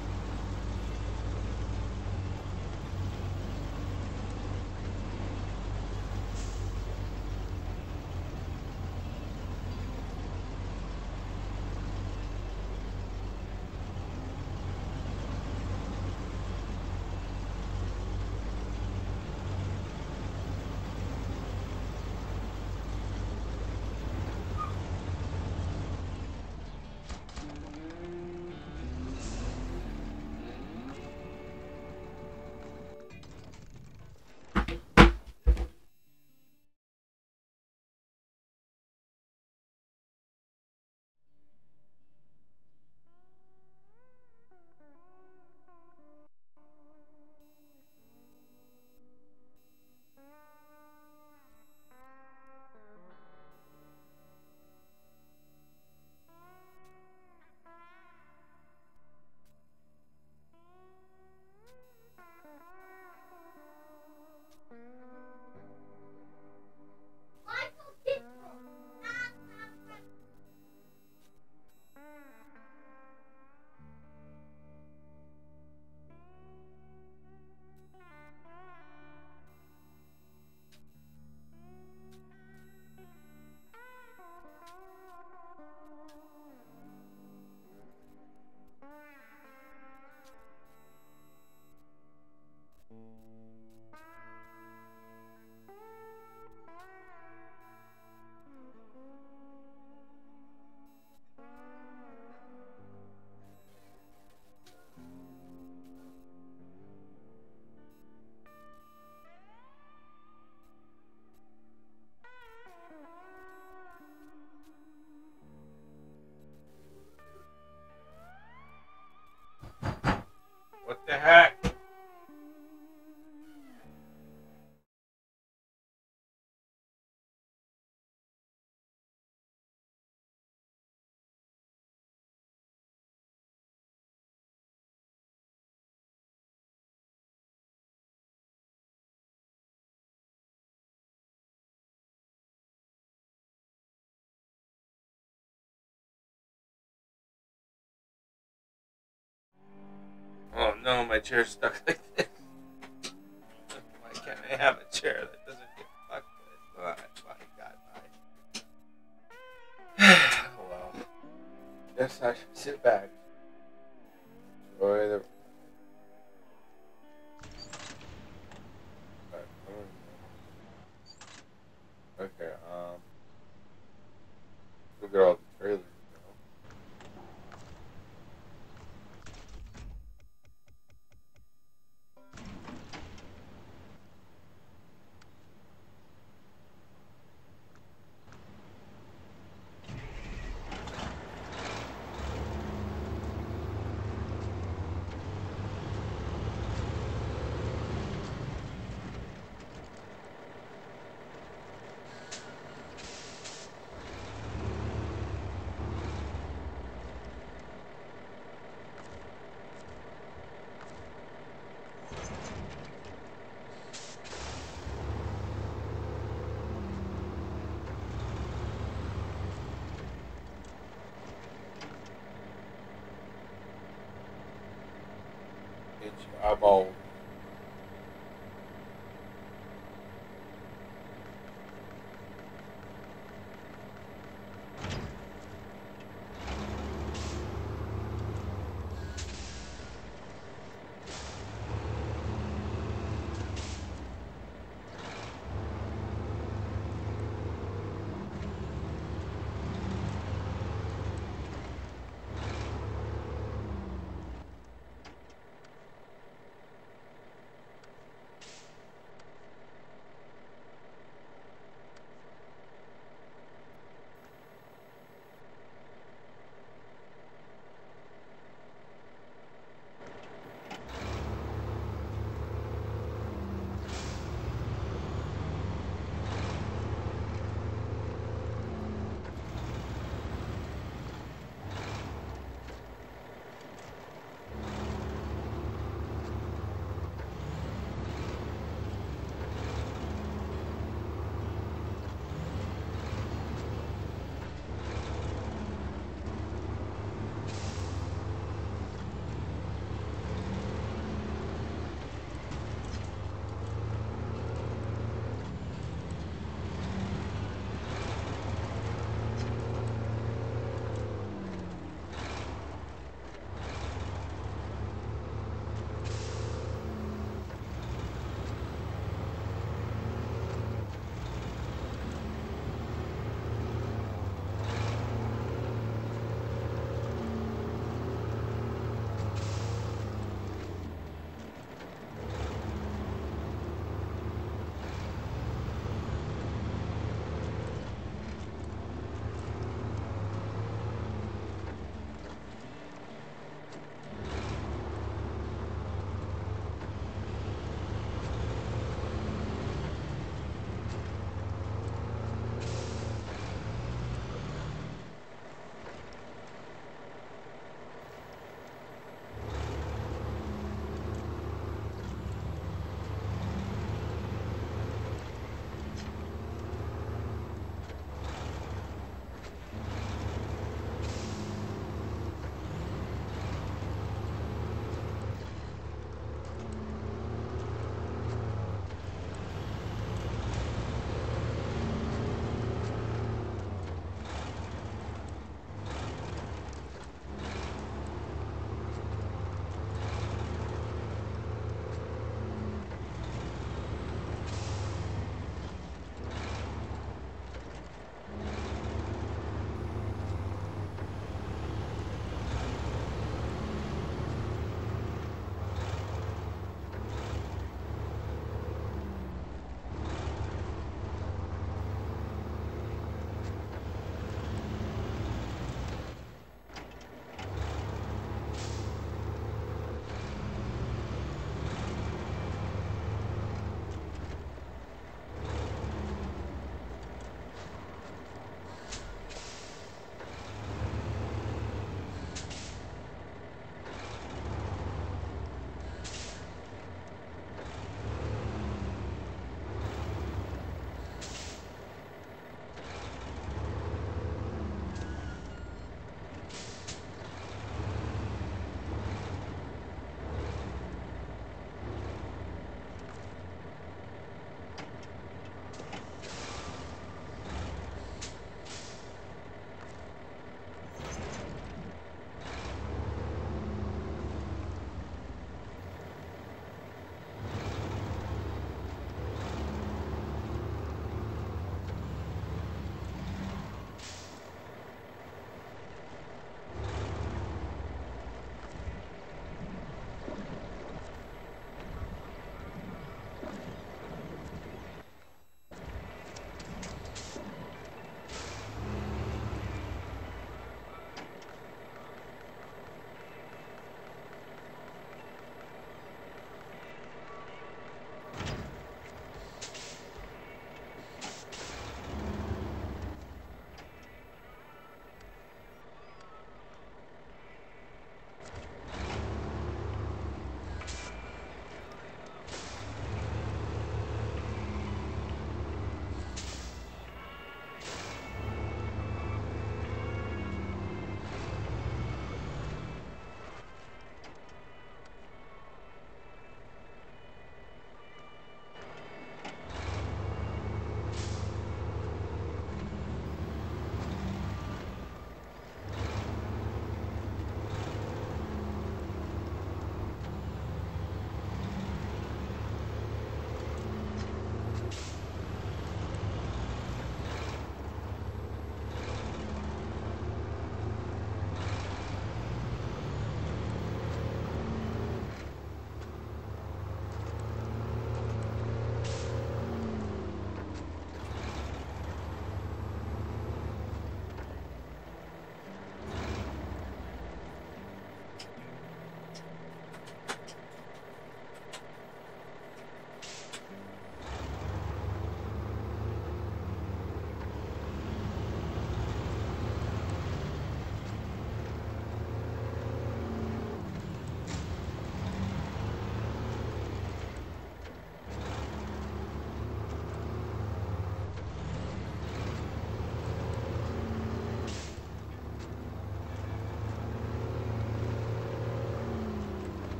Oh no, my chair's stuck like this. Why can't I have a chair that doesn't get fucked with? Oh my god, my. Well, guess I should sit back. Enjoy the. Okay, um. Look at all the trailers. I'm old.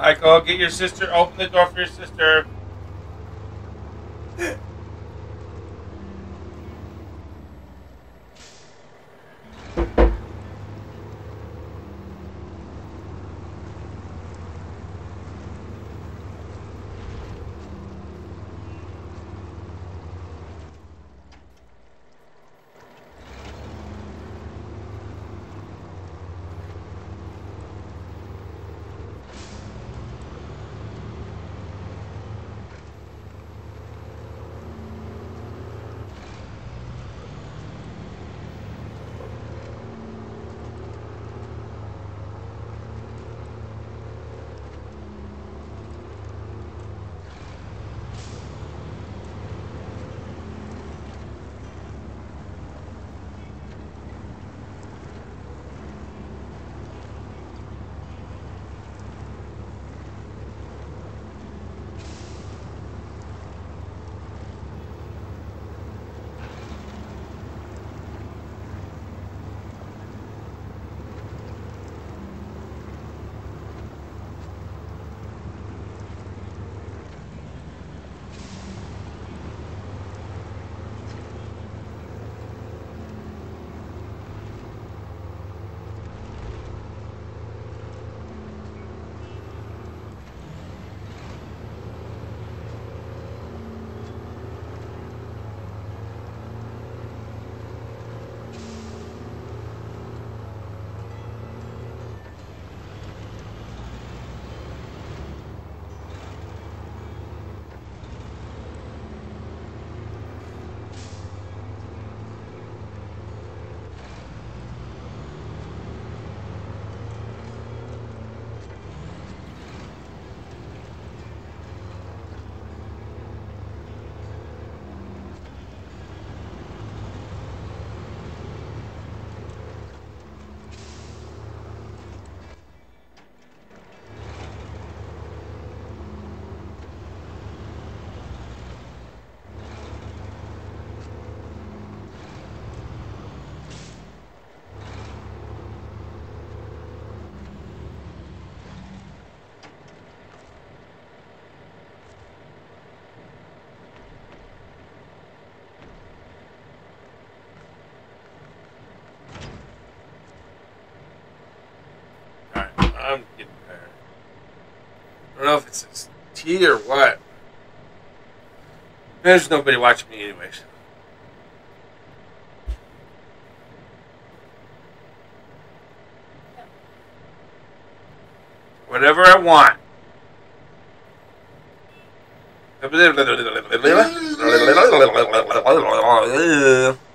Michael, get your sister. Open the door for your sister. I'm getting tired. I don't know if it's, it's tea or what. There's nobody watching me anyways. Whatever I want.